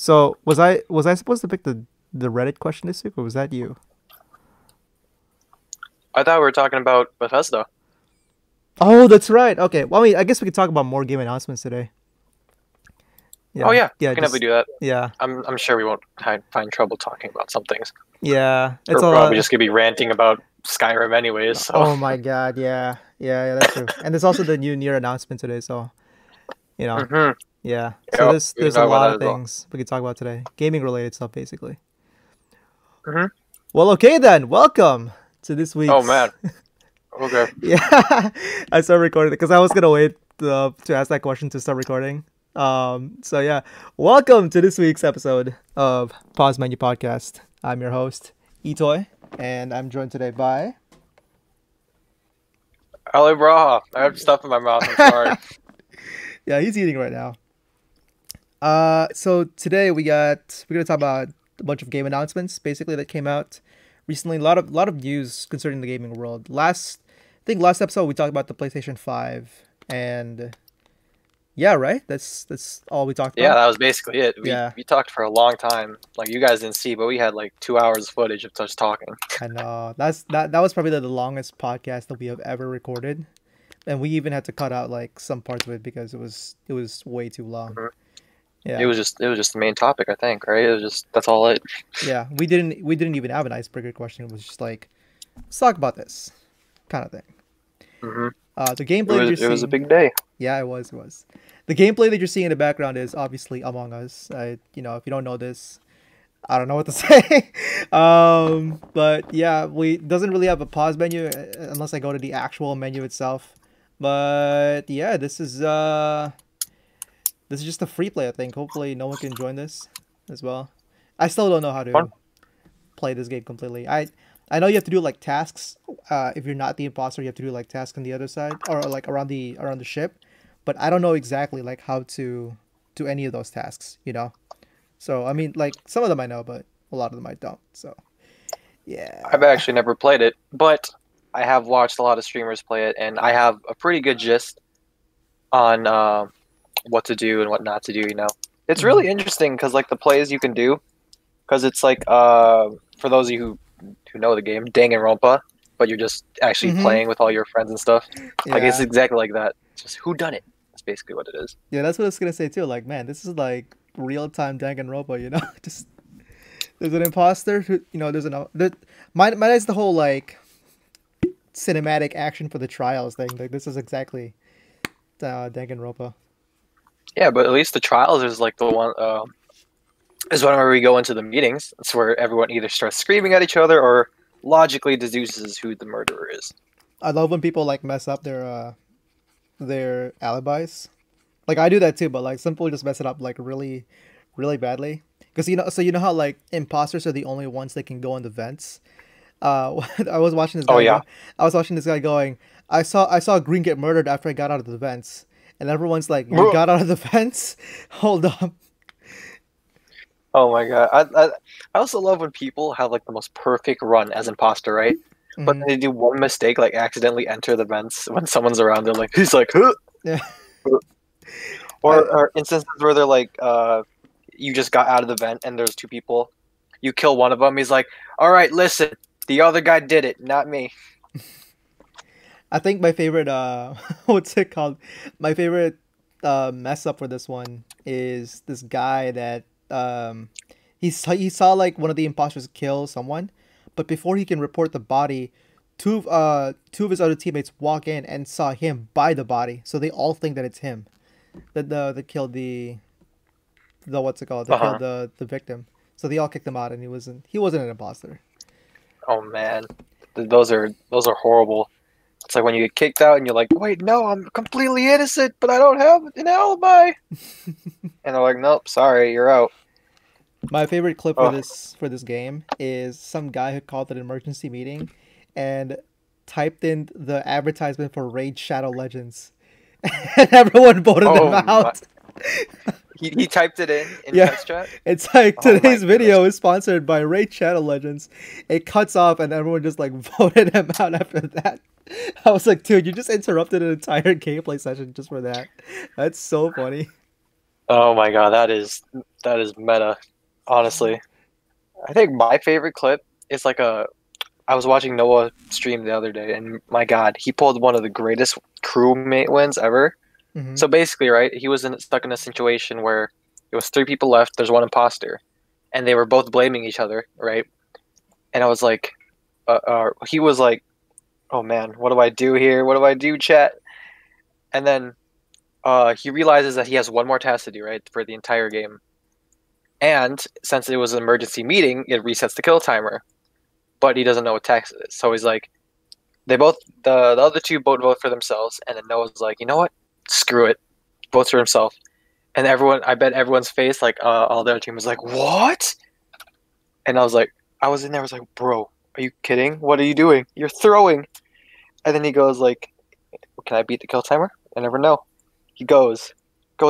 So was I supposed to pick the Reddit question this week, or was that you? I thought we were talking about Bethesda. Oh, that's right. Okay. Well, I mean, I guess we could talk about more game announcements today. Yeah. Oh yeah, yeah. We can definitely do that. Yeah. I'm sure we won't find trouble talking about some things. Yeah, it's we're probably just gonna be ranting about Skyrim anyways. So. Oh my god, yeah, that's true. And there's also the new Nier announcement today, so you know, yeah. So yep, there's a lot of things we could talk about today, gaming related stuff basically. Well, okay then. Welcome to this week's. Oh man. Okay. Yeah, I started recording because I was gonna wait to ask that question to start recording. So yeah, welcome to this week's episode of Pause Menu Podcast. I'm your host, Itoy, and I'm joined today by... Ali Braha. I have stuff in my mouth, I'm sorry. Yeah, he's eating right now. So today we're going to talk about a bunch of game announcements, basically, that came out recently. A lot of news concerning the gaming world. I think last episode we talked about the PlayStation 5 and... Yeah, right? That's all we talked about. Yeah, that was basically it. We talked for a long time. Like, you guys didn't see, but we had like 2 hours of footage of us talking. I know. That was probably the longest podcast that we have ever recorded. And we even had to cut out like some parts of it because it was way too long. Yeah. It was just the main topic, I think, right? It was just that's all it. Yeah. We didn't even have an icebreaker question. It was just like, let's talk about this kind of thing. The gameplay it was a big day. Yeah, it was. The gameplay that you're seeing in the background is obviously Among Us. You know, if you don't know this, I don't know what to say. But yeah, we doesn't really have a pause menu unless I go to the actual menu itself. But yeah, this is just a free play, I think. Hopefully, no one can join this as well. I still don't know how to play this game completely. I know you have to do like tasks. If you're not the imposter, you have to do like tasks on the other side or like around the ship. But I don't know exactly like how to do any of those tasks, you know. So I mean, like some of them I know, but a lot of them I don't. So yeah. I've actually never played it, but I have watched a lot of streamers play it, and I have a pretty good gist on what to do and what not to do. You know, it's really interesting because like the plays you can do, because it's like for those of you who know the game, Danganronpa, but you're just actually playing with all your friends and stuff. Yeah. Like it's exactly like that. It's just who done it. That's basically what it is. Yeah, that's what I was gonna say too. Like, man, this is like real time Danganronpa. You know, just there's an imposter. Who, you know, mine is the whole like cinematic action for the trials thing. Like this is exactly Danganronpa. Yeah, but at least the trials is like the one. Is whenever we go into the meetings. It's where everyone either starts screaming at each other or logically deduces who the murderer is. I love when people like mess up their alibis. Like I do that too, but like some people just mess it up like really, really badly. Because you know how like imposters are the only ones that can go in the vents. I was watching this guy. Oh yeah. I was watching this guy going. I saw Green get murdered after I got out of the vents, and everyone's like, "You got out of the vents? Hold up." Oh my god! I also love when people have like the most perfect run as imposter, right? But they do one mistake, like accidentally enter the vents when someone's around. They're like, he's like, huh? Yeah. Or instances where they're like, you just got out of the vent and there's two people. You kill one of them. He's like, all right, listen, the other guy did it, not me. I think my favorite what's it called? My favorite mess up for this one is this guy that. He saw like one of the imposters kill someone, but before he can report the body, two of his other teammates walk in and saw him by the body, so they all think that it's him that killed the what's it called that killed the victim. So they all kicked him out, and he wasn't an imposter. Oh man, those are horrible. It's like when you get kicked out and you're like, wait, no, I'm completely innocent, but I don't have an alibi. And they're like, nope, sorry, you're out. My favorite clip for this game is some guy who called an emergency meeting and typed in the advertisement for Raid Shadow Legends. And everyone voted them out. He typed it in text chat? It's like, today's video is sponsored by Raid Shadow Legends. It cuts off and everyone just like voted him out after that. I was like, dude, you just interrupted an entire gameplay session just for that. That's so funny. Oh my god, that is meta, honestly. I think my favorite clip is like I was watching Noah stream the other day, and my god, he pulled one of the greatest crewmate wins ever. Mm-hmm. So basically, right, he was stuck in a situation where it was 3 people left, there's 1 imposter, and they were both blaming each other, right? And I was like, he was like, oh man, what do I do here? What do I do, chat? And then he realizes that he has 1 more task to do, right, for the entire game. And since it was an emergency meeting, it resets the kill timer. But he doesn't know what task it is. So he's like, the other 2 both vote for themselves. And then Noah's like, you know what? Screw it. Votes for himself. And everyone, I bet everyone's face, like all the other team was like, what? And I was like, bro, are you kidding? What are you doing? You're throwing. And then he goes like, can I beat the kill timer? I never know. He goes. It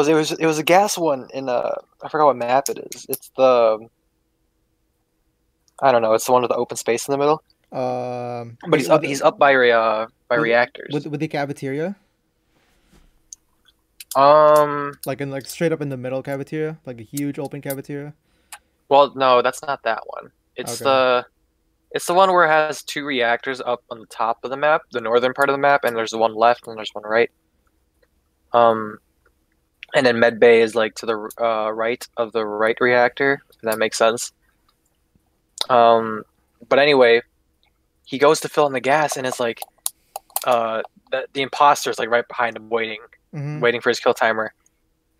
was a gas one in I forgot what map it is. It's the, I don't know. It's the one with the open space in the middle. But he's up by reactors. With the cafeteria. Like straight up in the middle cafeteria, like a huge open cafeteria. Well, no, that's not that one. It's okay. It's the one where it has 2 reactors up on the top of the map, the northern part of the map, and there's 1 left and there's 1 right. And then med bay is like to the right of the right reactor, if that makes sense. But anyway, he goes to fill in the gas, and it's like the imposter is like right behind him waiting, mm-hmm. waiting for his kill timer,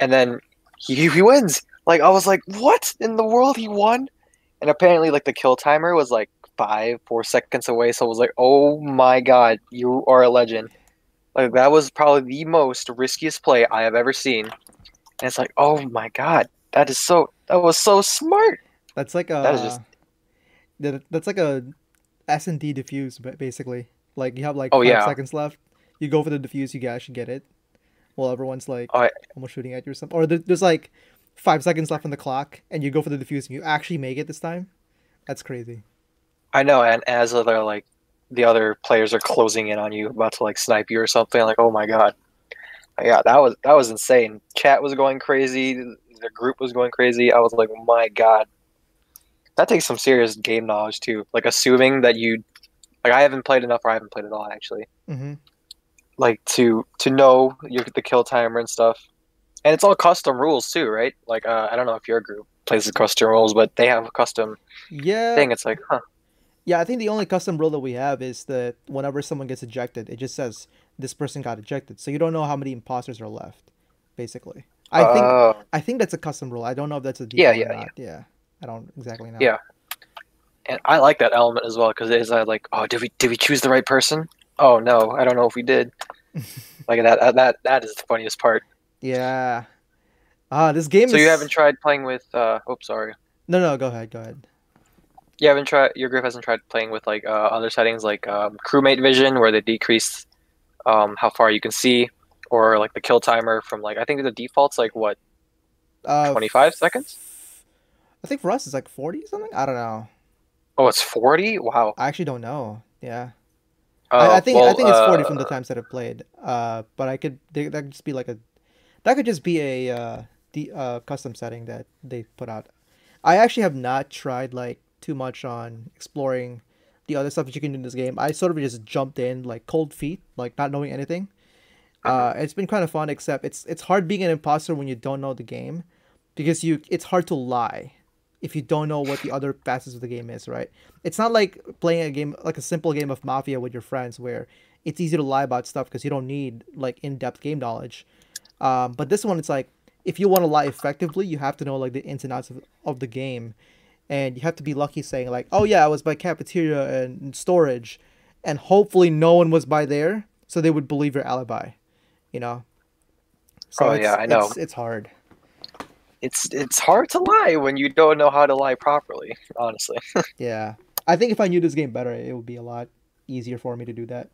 and then he wins. Like, I was like, what in the world, he won? And apparently like the kill timer was like 4 seconds away, so I was like, oh my god, you are a legend. Like, that was probably the most riskiest play I have ever seen. And it's like, oh my god, that was so smart. That's like a, that's like a S&D diffuse, basically. Like, you have like 5 seconds left. You go for the diffuse, you actually get it. While everyone's like almost shooting at you or something. Or there's like 5 seconds left on the clock, and you go for the diffuse, and you actually make it this time. That's crazy. I know, and as they're like, the other players are closing in on you, about to like snipe you or something. Like, oh my god, yeah, that was insane. Chat was going crazy, the group was going crazy. I was like, my god, that takes some serious game knowledge too. Like, assuming that you, like, I haven't played enough, or I haven't played at all actually. Mm-hmm. Like to know the kill timer and stuff, and it's all custom rules too, right? Like, I don't know if your group plays the custom rules, but they have a custom thing. It's like, huh. Yeah, I think the only custom rule that we have is that whenever someone gets ejected, it just says this person got ejected. So you don't know how many imposters are left, basically. I think that's a custom rule. I don't know if that's a default or not. Yeah. I don't exactly know. Yeah. And I like that element as well, because it's like, oh, did we choose the right person? Oh no, I don't know if we did. Like, that is the funniest part. Yeah. This game. So you haven't tried playing with? Sorry. No, go ahead. You haven't tried. Your group hasn't tried playing with like other settings, like crewmate vision, where they decrease how far you can see, or like the kill timer from like, I think the default's like what, 25 seconds. I think for us it's like 40 or something. I don't know. Oh, it's 40. Wow. I actually don't know. Yeah. I think it's 40 from the times that I've played. But I could that could just be a custom setting that they put out. I actually have not tried like too much on exploring the other stuff that you can do in this game. I sort of just jumped in like cold feet, like not knowing anything. It's been kind of fun, except it's hard being an imposter when you don't know the game, because it's hard to lie if you don't know what the other facets of the game is, right? It's not like playing a game, like a simple game of Mafia with your friends, where it's easy to lie about stuff because you don't need like in-depth game knowledge. But this one, it's like, if you want to lie effectively, you have to know like the ins and outs of the game. And you have to be lucky saying like, oh yeah, I was by cafeteria and storage, and hopefully no one was by there, so they would believe your alibi, you know? So I know. It's hard. It's hard to lie when you don't know how to lie properly, honestly. Yeah. I think if I knew this game better, it would be a lot easier for me to do that.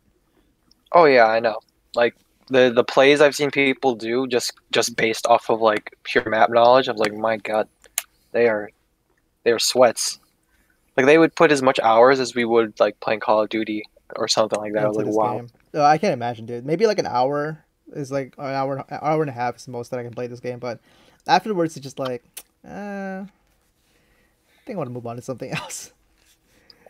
Oh yeah, I know. Like, the plays I've seen people do just based off of like pure map knowledge, I'm like, my god, they are sweats. Like, they would put as much hours as we would like playing Call of Duty or something like that. I was like, wow. I can't imagine, dude. Maybe like an hour and a half is the most that I can play this game, but afterwards, it's just like, I think I want to move on to something else.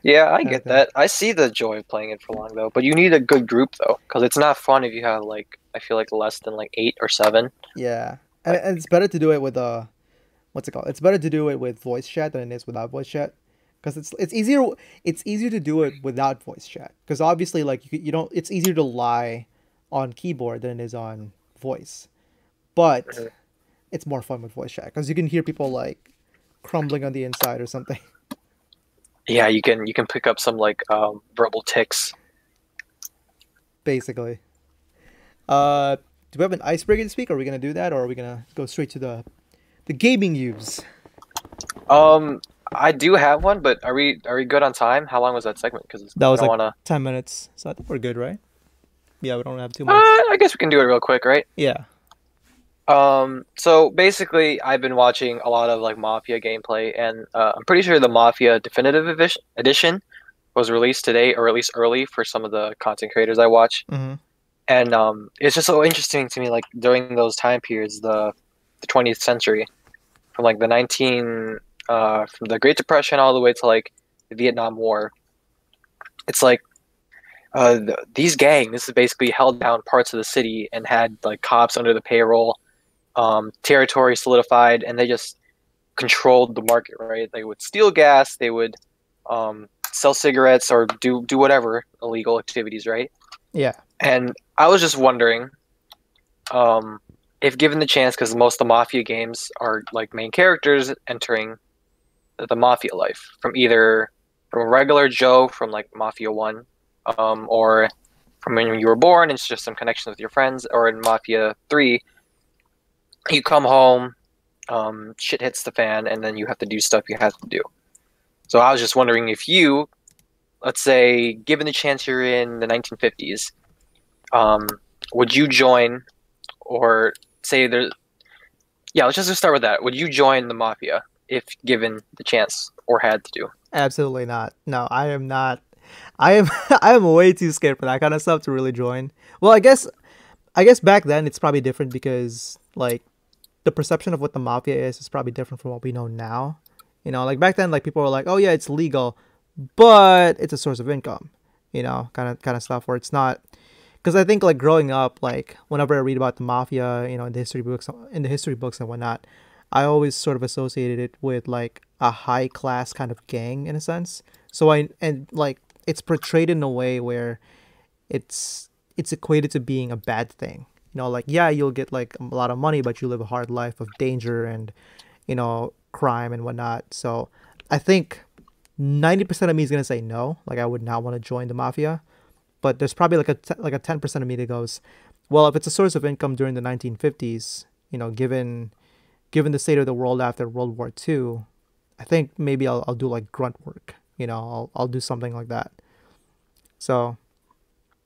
Yeah, I get that. I see the joy of playing it for long, though. But you need a good group, though, because it's not fun if you have, like, I feel like less than, like, 8 or 7. Yeah. Like, and it's better to do it with, what's it called? It's better to do it with voice chat than it is without voice chat. Because it's easier to do it without voice chat. Because obviously, like, you don't, it's easier to lie on keyboard than it is on voice. But it's more fun with voice chat because you can hear people, like, crumbling on the inside or something. Yeah, you can pick up some, like, verbal tics. Basically. Do we have an icebreaker this week? Are we going to do that, or are we going to go straight to the gaming news? I do have one, but are we good on time? How long was that segment? Because that was like 10 minutes, so I think we're good, right? Yeah, we don't have too much. I guess we can do it real quick, right? Yeah. So basically, I've been watching a lot of, like, Mafia gameplay, and I'm pretty sure the Mafia Definitive Edition was released today, or at least early for some of the content creators I watch. Mm-hmm. And it's just so interesting to me, like, during those time periods, the 20th century, from like the from the Great Depression all the way to, like, the Vietnam War. It's like these gangs basically held down parts of the city and had, like, cops under the payroll. Territory solidified, and they just controlled the market, right? They would steal gas, they would sell cigarettes, or do whatever illegal activities, right? Yeah. And I was just wondering, if given the chance, because most of the Mafia games are, like, main characters entering the Mafia life from a regular Joe from, like, Mafia 1, or from when you were born, it's just some connections with your friends, or in Mafia 3, you come home, shit hits the fan, and then you have to do stuff you have to do. So I was just wondering if you, let's say, given the chance you're in the 1950s, would you join, or say there's... Yeah, let's just start with that. Would you join the Mafia if given the chance or had to do? Absolutely not. No, I am not. I am way too scared for that kind of stuff to really join. Well, I guess back then it's probably different because, like, the perception of what the Mafia is probably different from what we know now. You know, like, back then, like, people were like, oh yeah, it's legal, but it's a source of income, you know, kind of stuff where it's not. Because I think, like, growing up, like, whenever I read about the Mafia, you know, in the history books and whatnot, I always sort of associated it with, like, a high class kind of gang in a sense. So like, it's portrayed in a way where it's equated to being a bad thing. You know, like, yeah, you'll get, like, a lot of money, but you live a hard life of danger and, you know, crime and whatnot. So I think 90% of me is going to say no. Like, I would not want to join the Mafia. But there's probably, like, a 10% of me that goes, well, if it's a source of income during the 1950s, you know, given the state of the world after World War II, I think maybe I'll do, like, grunt work. You know, I'll do something like that. So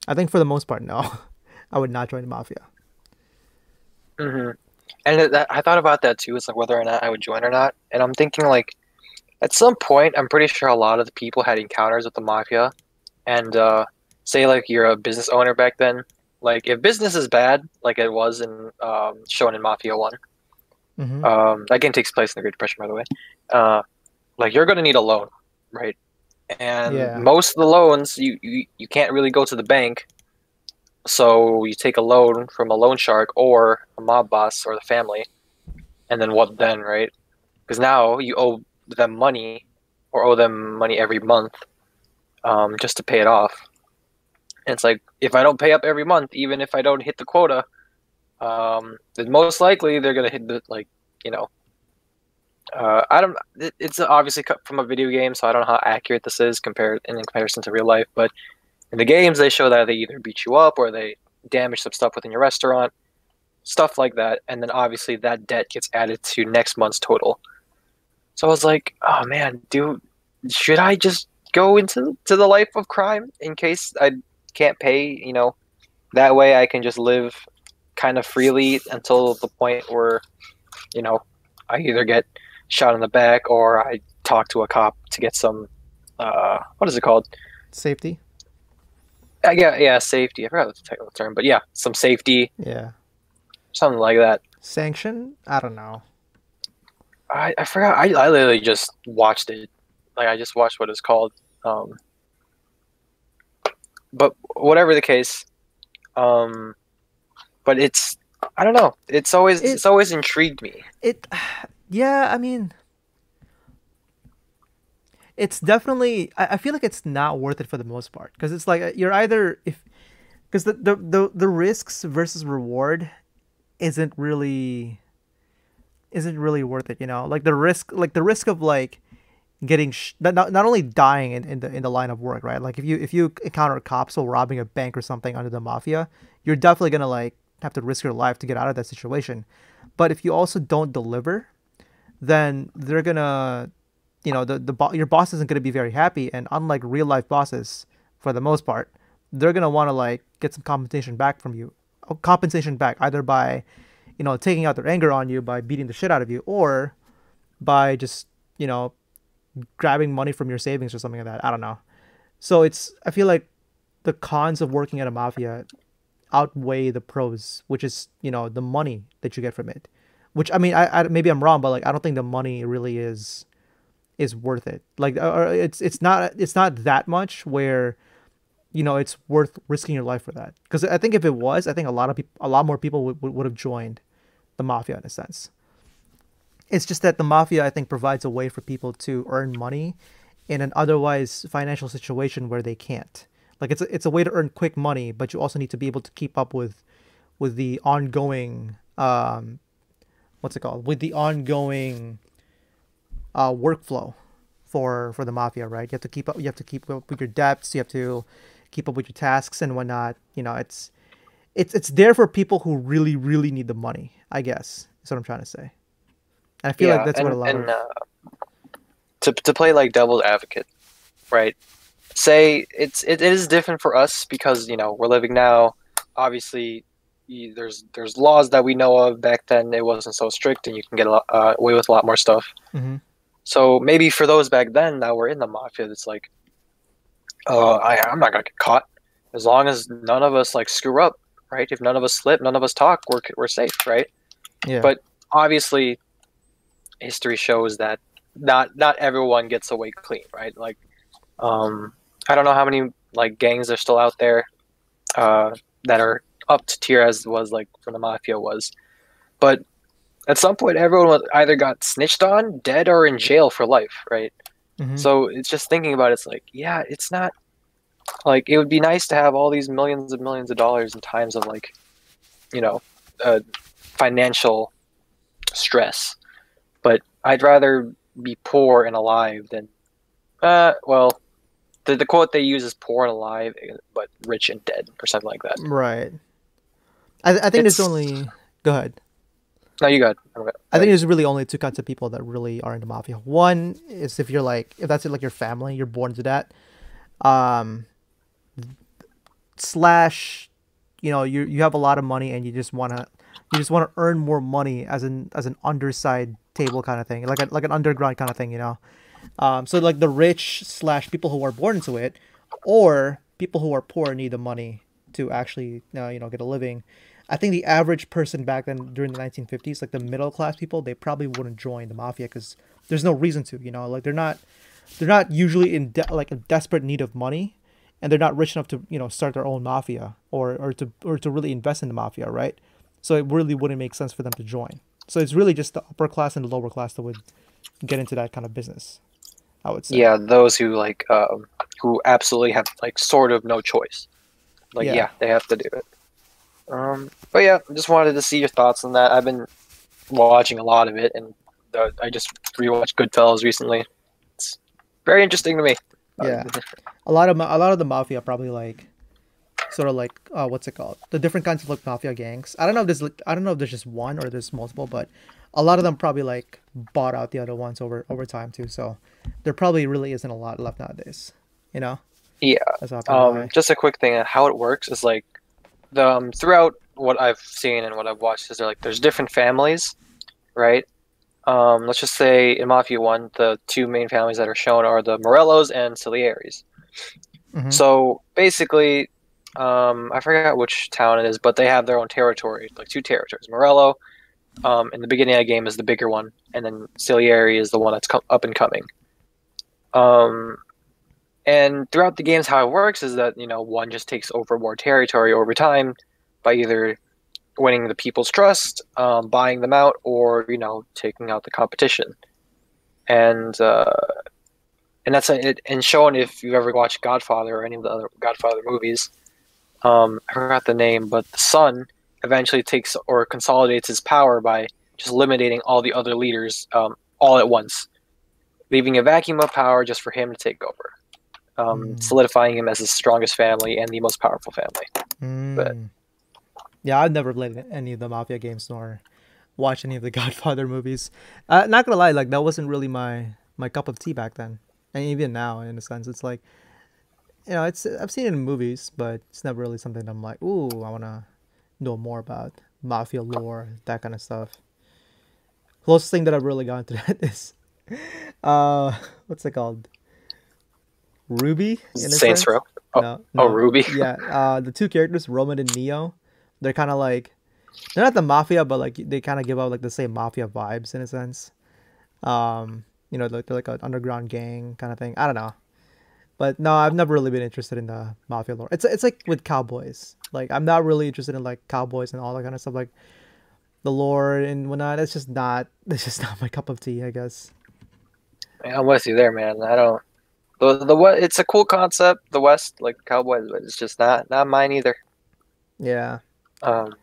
I think for the most part, no. I would not join the Mafia. Mm-hmm. And I thought about that too. It's like whether or not I would join or not. And I'm thinking, like, at some point, I'm pretty sure a lot of the people had encounters with the Mafia. And say, like, you're a business owner back then. Like, if business is bad, like it was in shown in Mafia 1. Mm-hmm. That game takes place in the Great Depression, by the way. Like, you're going to need a loan, right? And most of the loans, you can't really go to the bank. So you take a loan from a loan shark or a mob boss or the family, and then what then, right? Because now you owe them money every month just to pay it off. And it's like, if I don't pay up every month, even if I don't hit the quota, then most likely they're going to hit the, like, you know, it's obviously cut from a video game, so I don't know how accurate this is in comparison to real life, but in the games, they show that they either beat you up or they damage some stuff within your restaurant, stuff like that. And then obviously that debt gets added to next month's total. So I was like, oh man, dude, should I just go into the life of crime in case I can't pay? You know, that way I can just live kind of freely until the point where, you know, I either get shot in the back or I talk to a cop to get some, what is it called? Safety. Yeah, safety. I forgot the technical term, but yeah, some safety. Yeah. Something like that. Sanction? I don't know. I forgot. I literally just watched it. Like, I just watched what it's called. But whatever the case, but it's, I don't know. It's always it's always intrigued me. Yeah, I mean, it's definitely, I feel like it's not worth it for the most part, because it's like you're either, if, because the risks versus reward isn't really worth it, you know? Like the risk of like getting not only dying in the line of work, right? Like if you encounter cops or robbing a bank or something under the mafia, you're definitely gonna like have to risk your life to get out of that situation. But if you also don't deliver, then they're gonna, you know, your boss isn't gonna be very happy. And unlike real life bosses, for the most part, they're gonna want to like get some compensation back from you, either by, you know, taking out their anger on you by beating the shit out of you, or by just, you know, grabbing money from your savings or something like that. I don't know. So it's, I feel like the cons of working at a mafia outweigh the pros, which is, you know, the money that you get from it. Which, I mean, I maybe I'm wrong, but like I don't think the money really is worth it. Like, or it's not that much where, you know, it's worth risking your life for that. Because I think if it was, I think a lot more people would have joined the mafia in a sense. It's just that the mafia, I think, provides a way for people to earn money in an otherwise financial situation where they can't. Like, it's a way to earn quick money, but you also need to be able to keep up with the ongoing workflow for the mafia, right? You have to keep up with your debts, you have to keep up with your tasks and whatnot. You know, it's there for people who really, really need the money, I guess, is what I'm trying to say. And I feel like that's what a lot of... to play like devil's advocate, right? Say it is different for us because, you know, we're living now. Obviously, there's laws that we know of. Back then, it wasn't so strict, and you can get away with a lot more stuff. Mm-hmm. So maybe for those back then that were in the mafia, it's like, I'm not gonna get caught as long as none of us like screw up, right? If none of us slip, none of us talk, we're safe, right? Yeah. But obviously, history shows that not everyone gets away clean, right? Like, I don't know how many like gangs are still out there that are up to tier as was like when the mafia was, but at some point everyone either got snitched on, dead, or in jail for life, right? Mm-hmm. So it's just thinking about it, it's like, yeah, it's not like it would be nice to have all these millions of dollars in times of like, you know, financial stress. But I'd rather be poor and alive than, well, the quote they use is "poor and alive, but rich and dead" or something like that. Right. I think there's only. Go ahead. No, you got it. I think there's really only two kinds of people that really are into mafia. One is if you're like, if that's like your family, you're born to that. Slash, you know, you have a lot of money and you just want to earn more money as an underside table kind of thing, like an underground kind of thing, you know. So like the rich slash people who are born into it, or people who are poor need the money to actually, you know, get a living. I think the average person back then during the 1950s, like the middle class people, they probably wouldn't join the mafia because there's no reason to, you know. Like they're not usually in like a desperate need of money, and they're not rich enough to, you know, start their own mafia or to really invest in the mafia, right? So it really wouldn't make sense for them to join. So it's really just the upper class and the lower class that would get into that kind of business, I would say. Yeah, those who like who absolutely have like sort of no choice. Like, yeah, they have to do it. But yeah, just wanted to see your thoughts on that. I've been watching a lot of it, and I just rewatched Goodfellas recently. It's very interesting to me. Yeah, a lot of the mafia probably like sort of like what's it called, the different kinds of like mafia gangs. I don't know if there's just one or there's multiple, but a lot of them probably like bought out the other ones over time too, so there probably really isn't a lot left nowadays, you know. Yeah. Just a quick thing on how it works is like the throughout what I've seen and what I've watched is there's different families, right? Let's just say in Mafia 1 the two main families that are shown are the Morellos and Cilieris. Mm-hmm. So basically, I forgot which town it is, but they have their own territory, like two territories, Morello in the beginning of the game is the bigger one, and then Ciliary is the one that's up and coming. And throughout the games, how it works is that, you know, one just takes over more territory over time by either winning the people's trust, buying them out, or, you know, taking out the competition. And that's it. And shown, if you've ever watched Godfather or any of the other Godfather movies, I forgot the name, but the son eventually takes or consolidates his power by just eliminating all the other leaders all at once, leaving a vacuum of power just for him to take over. Solidifying him as his strongest family and the most powerful family. But yeah, I've never played any of the Mafia games nor watched any of the Godfather movies. Not gonna lie, like, that wasn't really my cup of tea back then, and even now, in a sense, it's like, you know, it's, I've seen it in movies, but it's never really something that I'm like, ooh, I wanna know more about Mafia lore, that kind of stuff. Closest thing that I've really gotten to that is, what's it called? Ruby, Saints Row. Oh, no, no. Oh, Ruby. Yeah, the two characters, Roman and Neo, they're kind of like, they're not the Mafia, but like they kind of give out like the same Mafia vibes in a sense. You know, they're like an underground gang kind of thing. I don't know, but no, I've never really been interested in the Mafia lore. It's like with cowboys. Like, I'm not really interested in like cowboys and all that kind of stuff, like the lore and whatnot. It's just not my cup of tea, I guess. I'm with you there, man. I don't. It's a cool concept, the West, like cowboys, but it's just not mine either. Yeah. But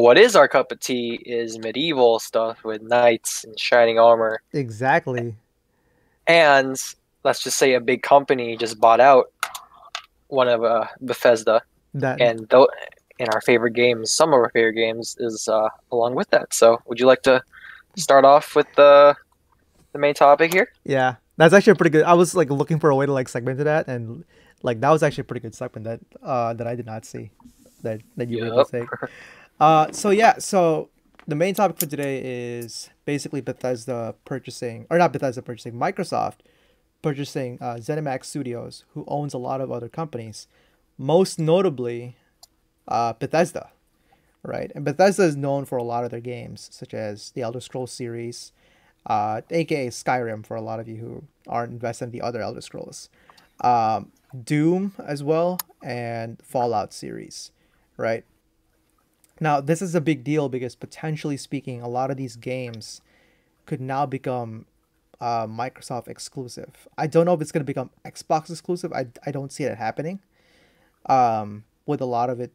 what is our cup of tea is medieval stuff with knights and shining armor. Exactly. And let's just say a big company just bought out one of Bethesda. And our favorite games, some of our favorite games, is along with that. So would you like to start off with the main topic here? Yeah. That's actually a pretty good. I was like looking for a way to like segment to that, and like that was actually a pretty good segment that I did not see, that you made a mistake. So the main topic for today is basically Microsoft purchasing ZeniMax Studios, who owns a lot of other companies, most notably Bethesda, right? And Bethesda is known for a lot of their games, such as the Elder Scrolls series. AKA Skyrim, for a lot of you who aren't invested in the other Elder Scrolls, Doom as well, and Fallout series, right? Now, this is a big deal because, potentially speaking, a lot of these games could now become Microsoft exclusive. I don't know if it's going to become Xbox exclusive. I don't see it happening. With games like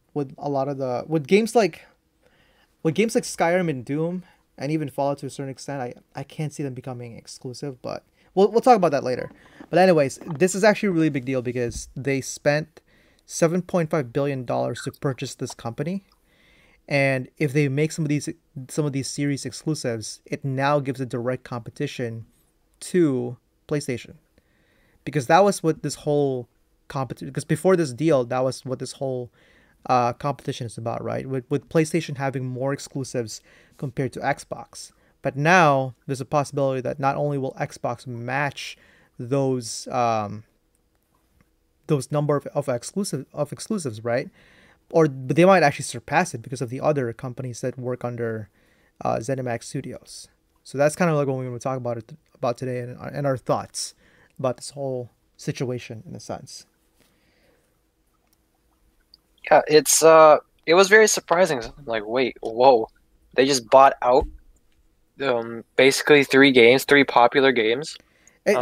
Skyrim and Doom, and even Fallout to a certain extent, I can't see them becoming exclusive, but we'll talk about that later. But anyways, this is actually a really big deal because they spent $7.5 billion to purchase this company, and if they make some of these series exclusives, it now gives a direct competition to PlayStation, because that was what this whole competition. Because before this deal, that was what this whole competition is about, right? With PlayStation having more exclusives compared to Xbox. But now there's a possibility that not only will Xbox match those number of exclusives, right? But they might actually surpass it because of the other companies that work under ZeniMax Studios. So that's kind of like what we're going to talk about today, and our thoughts about this whole situation in a sense. Yeah, it was very surprising. I'm like, wait, whoa, they just bought out basically three popular games. It's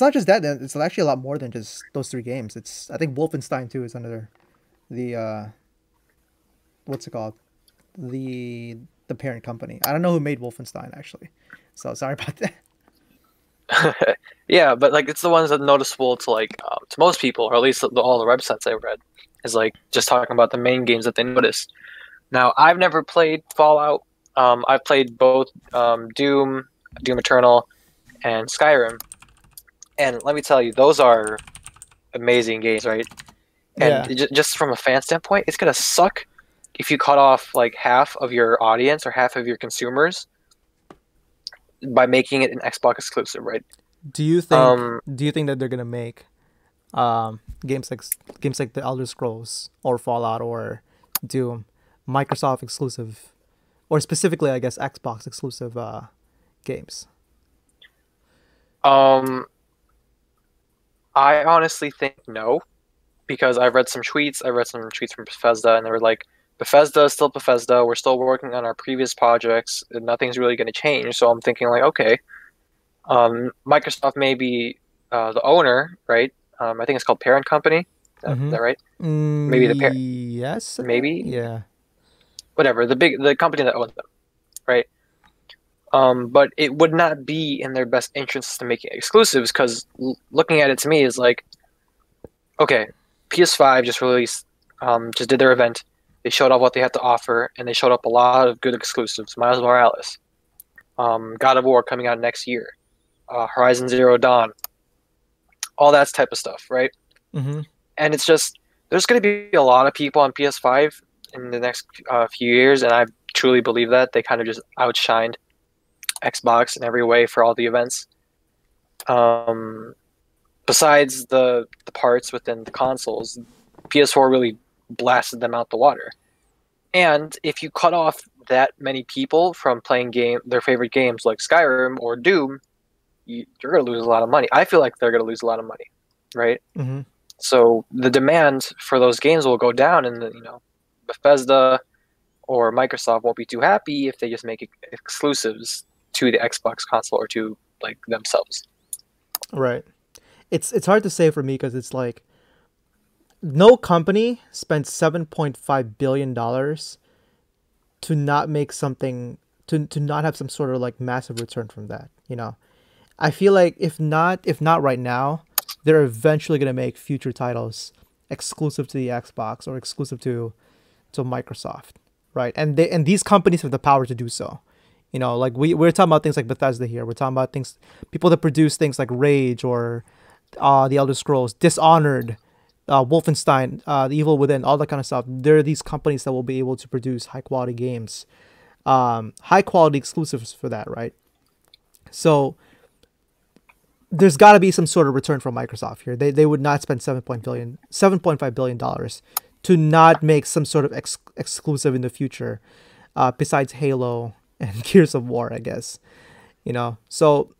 not just that; it's actually a lot more than just those three games. I think Wolfenstein 2 is under the parent company. I don't know who made Wolfenstein, actually, so sorry about that. Yeah, but like, it's the ones that are noticeable to like to most people, or at least all the websites I read. Is like just talking about the main games that they noticed. Now, I've never played Fallout. I've played both Doom Eternal, and Skyrim. And let me tell you, those are amazing games, right? And just from a fan standpoint, it's gonna suck if you cut off like half of your audience or half of your consumers by making it an Xbox exclusive, right? Do you think that they're gonna make games like the Elder Scrolls or Fallout or Doom Microsoft exclusive or specifically, I guess, Xbox exclusive games? I honestly think no, because I've read some tweets. I read some tweets from Bethesda, and they were like, Bethesda is still Bethesda. We're still working on our previous projects. And nothing's really going to change. So I'm thinking, like, okay, Microsoft may be the owner, right? I think it's called parent company. Is that right? Maybe the parent. Yes. Maybe. Yeah. Whatever, the company that owns them, right? But it would not be in their best interest to make it exclusives, because looking at it to me is like, okay, PS5 just released, just did their event. They showed off what they had to offer, and they showed up a lot of good exclusives. Miles Morales, God of War coming out next year, Horizon Zero Dawn, all that type of stuff, right? Mm-hmm. And it's just, there's going to be a lot of people on PS5 in the next few years, and I truly believe that. They kind of just outshined Xbox in every way for all the events. Besides the parts within the consoles, PS4 really blasted them out the water. And if you cut off that many people from playing their favorite games like Skyrim or Doom, you're going to lose a lot of money. I feel like they're going to lose a lot of money, right? Mm-hmm. So the demand for those games will go down, and Bethesda or Microsoft won't be too happy if they just make exclusives to the Xbox console or to like themselves. Right. It's hard to say for me, because it's like no company spends $7.5 billion to not make something, to not have some sort of like massive return from that. You know, I feel like if not right now, they're eventually going to make future titles exclusive to the Xbox or exclusive to Microsoft, right? And these companies have the power to do so. You know, like we're talking about things like Bethesda here. We're talking about things, people that produce things like Rage or The Elder Scrolls, Dishonored, Wolfenstein, The Evil Within, all that kind of stuff. There are these companies that will be able to produce high quality games, high quality exclusives for that, right? So there's got to be some sort of return from Microsoft here. They would not spend $7.5 billion to not make some sort of exclusive in the future, besides Halo and Gears of War, I guess. You know, so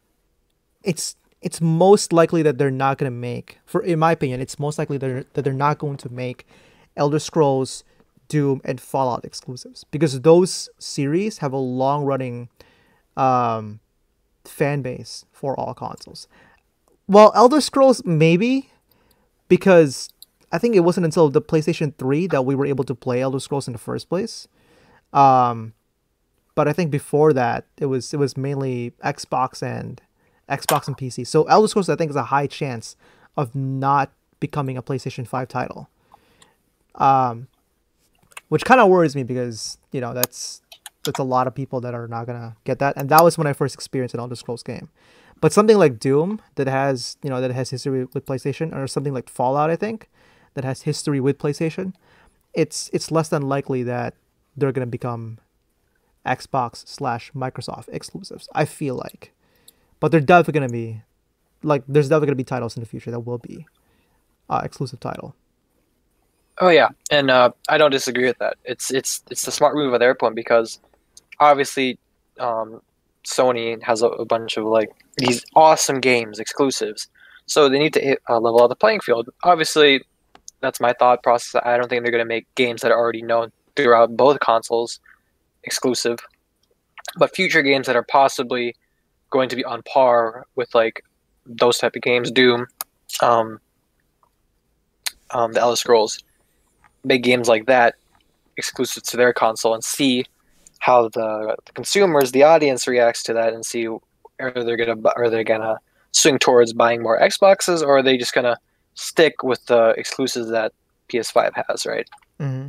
it's most likely that they're not going to make, in my opinion, it's most likely that they're not going to make Elder Scrolls, Doom, and Fallout exclusives, because those series have a long running fan base for all consoles. Well, Elder Scrolls maybe, because I think it wasn't until the PlayStation 3 that we were able to play Elder Scrolls in the first place. But I think before that it was mainly Xbox and PC. So Elder Scrolls, I think, is a high chance of not becoming a PlayStation 5 title, which kind of worries me, because you know that's a lot of people that are not gonna get that. And that was when I first experienced an Elder Scrolls game. But something like Doom that has history with PlayStation, or something like Fallout, I think, that has history with PlayStation, it's less than likely that they're gonna become Xbox/Microsoft exclusives, I feel like. But they're definitely gonna be there's definitely gonna be titles in the future that will be exclusive title. Oh yeah, and I don't disagree with that. It's the smart move at their point, because obviously Sony has a bunch of like these awesome games exclusives, so they need to level out the playing field. Obviously, that's my thought process. I don't think they're going to make games that are already known throughout both consoles exclusive, but future games that are possibly going to be on par with like those type of games, Doom, the Elder Scrolls. Make games like that exclusive to their console and see how the consumers, the audience, reacts to that, and see are they gonna swing towards buying more Xboxes, or are they just gonna stick with the exclusives that PS5 has, right? Mm-hmm.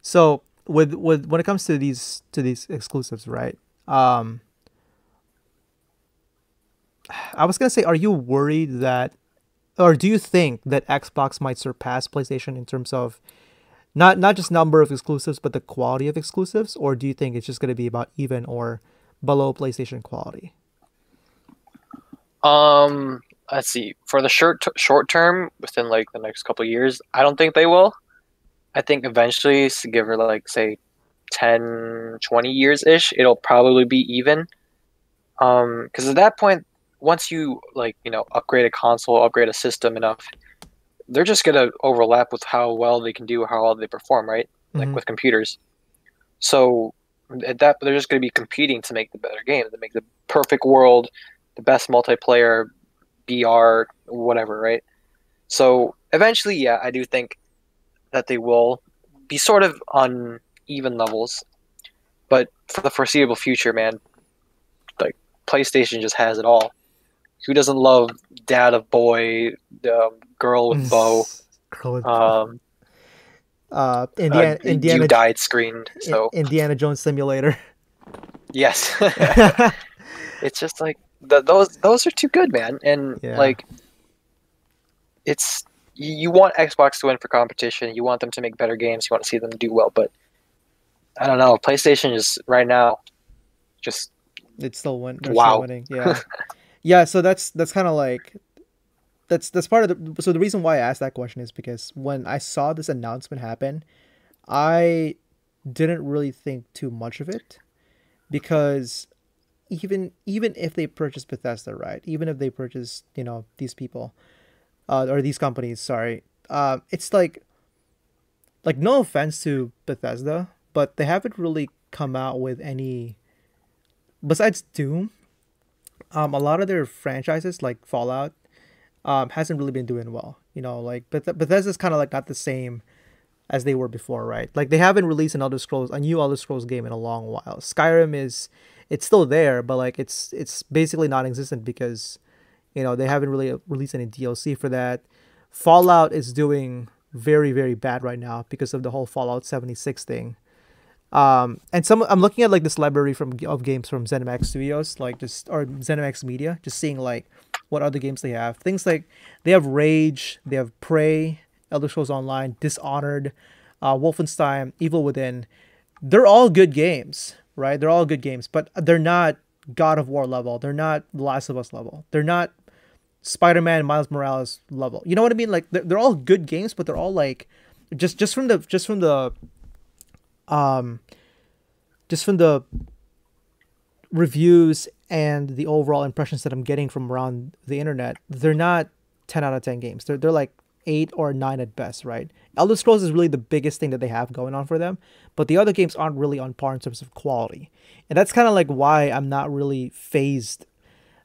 So with when it comes to these exclusives, right? I was gonna say, are you worried that? Or do you think that Xbox might surpass PlayStation in terms of not just number of exclusives, but the quality of exclusives? Or do you think it's just going to be about even or below PlayStation quality? Let's see. For the short term, within like the next couple of years, I don't think they will. I think eventually, give or like say 10, 20 years-ish, it'll probably be even. Because at that point, once you, like, you know, upgrade a console, upgrade a system enough, they're just going to overlap with how well they can do, how well they perform, right? Like with computers. So at that, they're just going to be competing to make the better game, to make the perfect world, the best multiplayer, BR, whatever, right? So eventually, yeah, I do think that they will be sort of on even levels. But for the foreseeable future, man, like PlayStation just has it all. Who doesn't love dad of boy, girl with bow? Girl with bow. Indiana, you died screened. So Indiana Jones Simulator. Yes. It's just like those are too good, man. And like, it's you want Xbox to win for competition. You want them to make better games. You want to see them do well. But I don't know. PlayStation is right now just it's still winning. Wow. Yeah. Yeah, so that's kind of like that's part of the so the reason why I asked that question is because when I saw this announcement happen, I didn't really think too much of it, because even if they purchase Bethesda, right? Even if they purchase, you know, these people or these companies, sorry. It's like no offense to Bethesda, but they haven't really come out with any besides Doom. A lot of their franchises, like Fallout, hasn't really been doing well. You know, like, Bethesda's kind of, like, not the same as they were before, right? Like, they haven't released an Elder Scrolls, a new Elder Scrolls game in a long while. Skyrim is, it's still there, but, like, it's basically non-existent because, you know, they haven't really released any DLC for that. Fallout is doing very, very bad right now because of the whole Fallout 76 thing. And I'm looking at like this library of games from ZeniMax Studios, like just or ZeniMax Media, just seeing like what other games they have. Things like they have Rage, they have Prey, Elder Scrolls Online, Dishonored, Wolfenstein, Evil Within. They're all good games, right? They're all good games, but they're not God of War level. They're not Last of Us level. They're not Spider-Man, Miles Morales level. You know what I mean? Like they're all good games, but they're all like just from the reviews and the overall impressions that I'm getting from around the internet, they're not 10 out of 10 games. They're like 8 or 9 at best, right? Elder Scrolls is really the biggest thing that they have going on for them, but the other games aren't really on par in terms of quality. And that's kind of like why I'm not really phased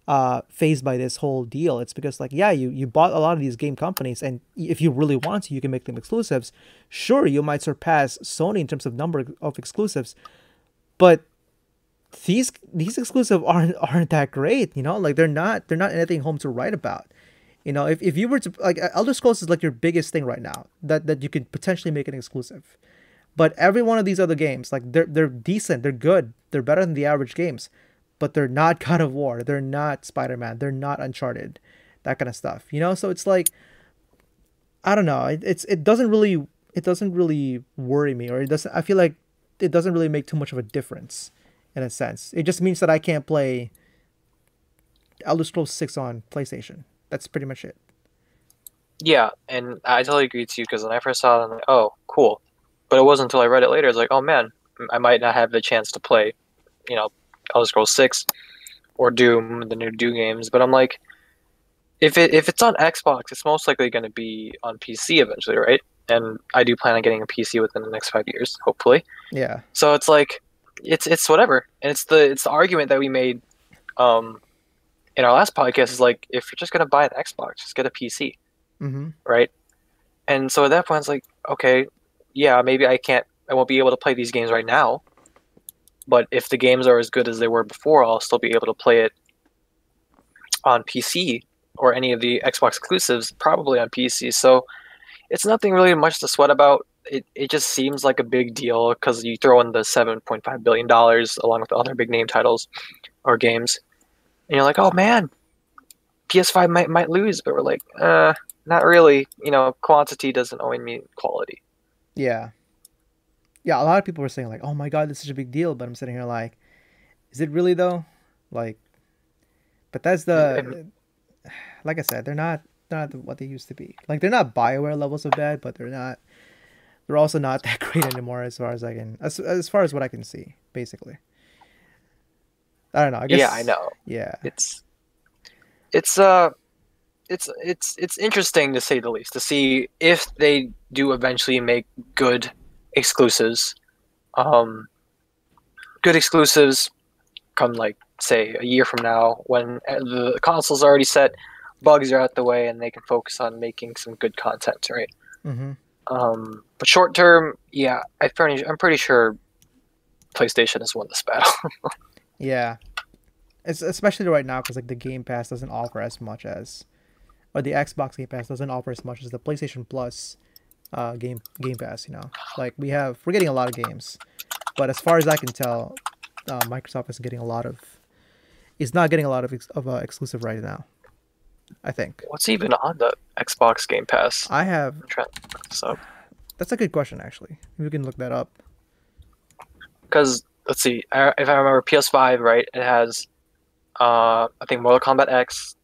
by this whole deal. It's because like, yeah, you bought a lot of these game companies, and if you really want to, you can make them exclusives. Sure, you might surpass Sony in terms of number of exclusives, but these exclusives aren't that great, you know? Like they're not anything home to write about. You know, if you were to like Elder Scrolls is like your biggest thing right now that you could potentially make an exclusive. But every one of these other games, like they're decent, they're good, they're better than the average games. But they're not God of War. They're not Spider-Man. They're not Uncharted. That kind of stuff, you know. So it's like, I don't know. It doesn't really worry me, or it doesn't. I feel like it doesn't really make too much of a difference, in a sense. It just means that I can't play Elder Scrolls 6 on PlayStation. That's pretty much it. Yeah, and I totally agree with you, because when I first saw it, I'm like, oh, cool. But it wasn't until I read it later. It's like, oh man, I might not have the chance to play, you know, Elder Scrolls 6 or Doom, the new Doom games. But I'm like, if it's on Xbox, it's most likely going to be on PC eventually, right? And I do plan on getting a PC within the next 5 years, hopefully. Yeah. So it's like, it's whatever, and it's the argument that we made, in our last podcast is like, if you're just going to buy an Xbox, just get a PC, right? And so at that point, it's like, okay, yeah, maybe I won't be able to play these games right now. But if the games are as good as they were before, I'll still be able to play it on PC or any of the Xbox exclusives, probably on PC. So it's nothing really much to sweat about. It just seems like a big deal because you throw in the $7.5 billion along with other big name titles or games. And you're like, oh man, PS5 might lose. But we're like, not really. You know, quantity doesn't always mean quality. Yeah. Yeah, a lot of people were saying like, "Oh my God, this is such a big deal," but I'm sitting here like, "Is it really though?" Like, Bethesda, like I said, they're not what they used to be. Like, they're not BioWare levels of bad, but they're not they're also not that great anymore, as far as what I can see, basically. I don't know. I guess, yeah, I know. Yeah, it's interesting, to say the least, to see if they do eventually make good exclusives. Good exclusives come, like, say, a year from now, when the console's already set, bugs are out the way, and they can focus on making some good content, right? Mm-hmm. But short term, yeah, I'm pretty sure PlayStation has won this battle. Yeah, it's especially right now, because, like, the Game Pass doesn't offer as much as, or the Xbox Game Pass doesn't offer as much as the PlayStation Plus Game Pass. You know, like, we're getting a lot of games, but as far as I can tell, Microsoft is not getting a lot of exclusive right now. I think. What's even on the Xbox Game Pass? That's a good question, actually. We can look that up. Because, let's see, if I remember, PS5, right? It has, I think, Mortal Kombat X,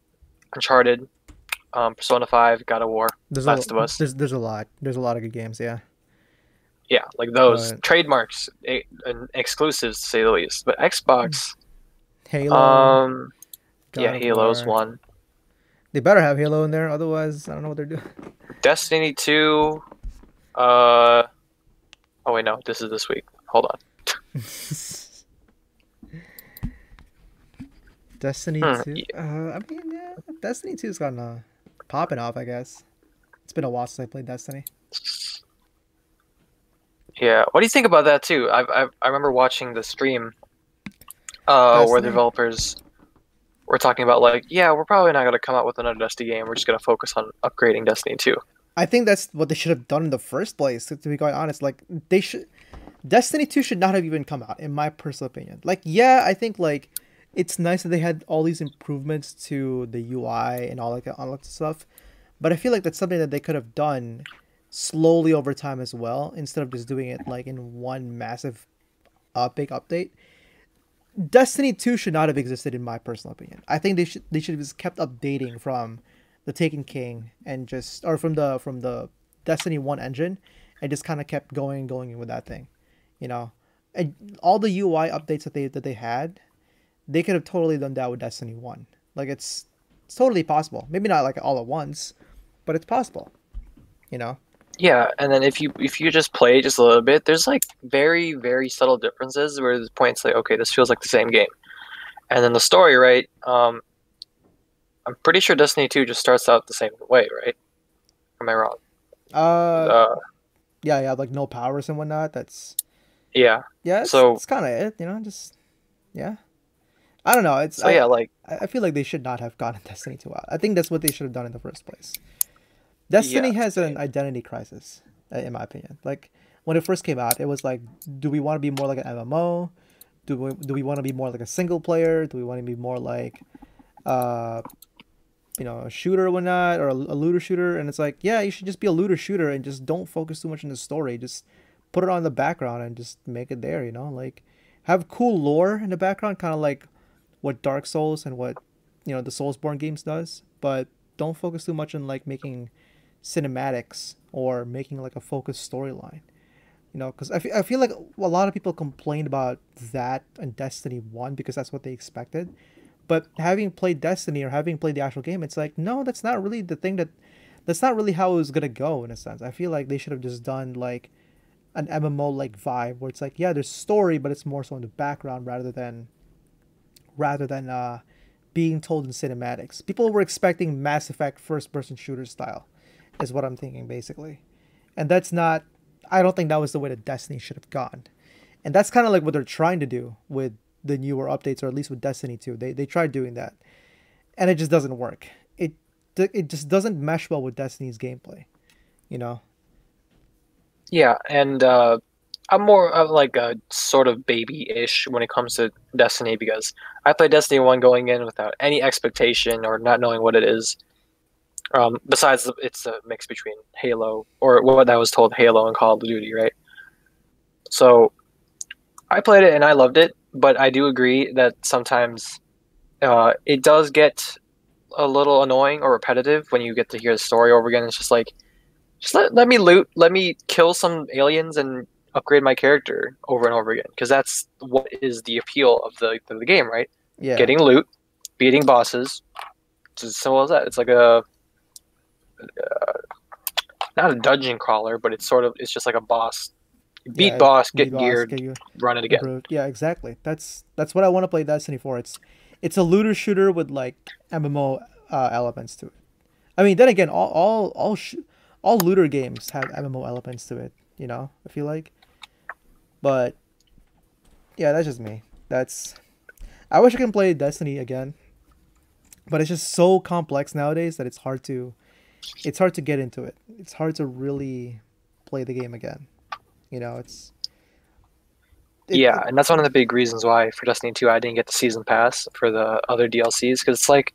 Uncharted, Persona 5, God of War, Last of Us. There's a lot. There's a lot of good games, yeah. Yeah, like those trademarks and exclusives, to say the least. But Xbox, Halo. Yeah, Halo's one. They better have Halo in there, otherwise I don't know what they're doing. Destiny 2. Oh wait, no, this is this week. Hold on. Destiny 2. Yeah. I mean, yeah, Destiny 2's gotten popping off, I guess. It's been a while since I played Destiny. Yeah, what do you think about that too? I remember watching the stream where the developers. We're talking about, like, yeah, we're probably not going to come out with another Destiny game. We're just going to focus on upgrading Destiny 2. I think that's what they should have done in the first place, to be quite honest. Like, Destiny 2 should not have even come out, in my personal opinion. Like, yeah, I think, like, it's nice that they had all these improvements to the UI and all that stuff. But I feel like that's something that they could have done slowly over time as well, instead of just doing it, like, in one massive big update. Destiny 2 should not have existed, in my personal opinion. I think they should have just kept updating from the Taken King and just, or from the Destiny 1 engine, and just kind of kept going with that thing, you know. And all the UI updates that they had, they could have totally done that with Destiny 1. Like, it's totally possible. Maybe not like all at once, but it's possible, you know. Yeah, and then if you just play just a little bit, there's, like, very, very subtle differences where there's points like, okay, this feels like the same game. And then the story, right? I'm pretty sure Destiny 2 just starts out the same way, right? Am I wrong? Yeah, like, no powers and whatnot. That's... Yeah, it's kind of it, you know, just... Yeah. I don't know, it's... So, yeah, like... I feel like they should not have gotten Destiny 2 out. I think that's what they should have done in the first place. Destiny has an identity crisis, in my opinion. Like, when it first came out, it was like, do we want to be more like an MMO? Do we want to be more like a single player? Do we want to be more like, you know, a shooter or whatnot, or a looter shooter? And it's like, yeah, you should just be a looter shooter and just don't focus too much on the story. Just put it on the background and just make it there, you know? Like, have cool lore in the background, kind of like what Dark Souls and what, you know, the Soulsborne games does. But don't focus too much on, like, making cinematics or making, like, a focused storyline, you know, because I feel like a lot of people complained about that in Destiny 1 because that's what they expected. But having played Destiny, or having played the actual game, it's like, no, that's not really the thing, that's not really how it was gonna go, in a sense. I feel like they should have just done, like, an MMO like vibe, where it's like, yeah, there's story, but it's more so in the background rather than being told in cinematics. People were expecting Mass Effect first-person shooter style, is what I'm thinking, basically. And that's not... I don't think that was the way that Destiny should have gone. And that's kind of like what they're trying to do with the newer updates, or at least with Destiny 2. They tried doing that, and it just doesn't work. It just doesn't mesh well with Destiny's gameplay, you know? Yeah, and I'm more of, like, a sort of baby-ish when it comes to Destiny, because I played Destiny 1 going in without any expectation or not knowing what it is. Besides, it's a mix between Halo, or what I was told, Halo and Call of Duty, right? So I played it and I loved it, but I do agree that sometimes it does get a little annoying or repetitive when you get to hear the story over again. It's just like, just let me loot, let me kill some aliens and upgrade my character over and over again, because that's what is the appeal of the game, right? Yeah. Getting loot, beating bosses. It's as simple as that. It's like a not a dungeon crawler, but it's sort of, it's just like a boss. Beat boss, get geared, run it again. Yeah, exactly. That's what I want to play Destiny 4. It's a looter shooter with like MMO elements to it. I mean, then again, all looter games have MMO elements to it, you know, I feel like. But yeah, that's just me. I wish I can play Destiny again, but it's just so complex nowadays that it's hard to get into it. It's hard to really play the game again. You know, and that's one of the big reasons why for Destiny 2 I didn't get the season pass for the other DLCs, because it's like,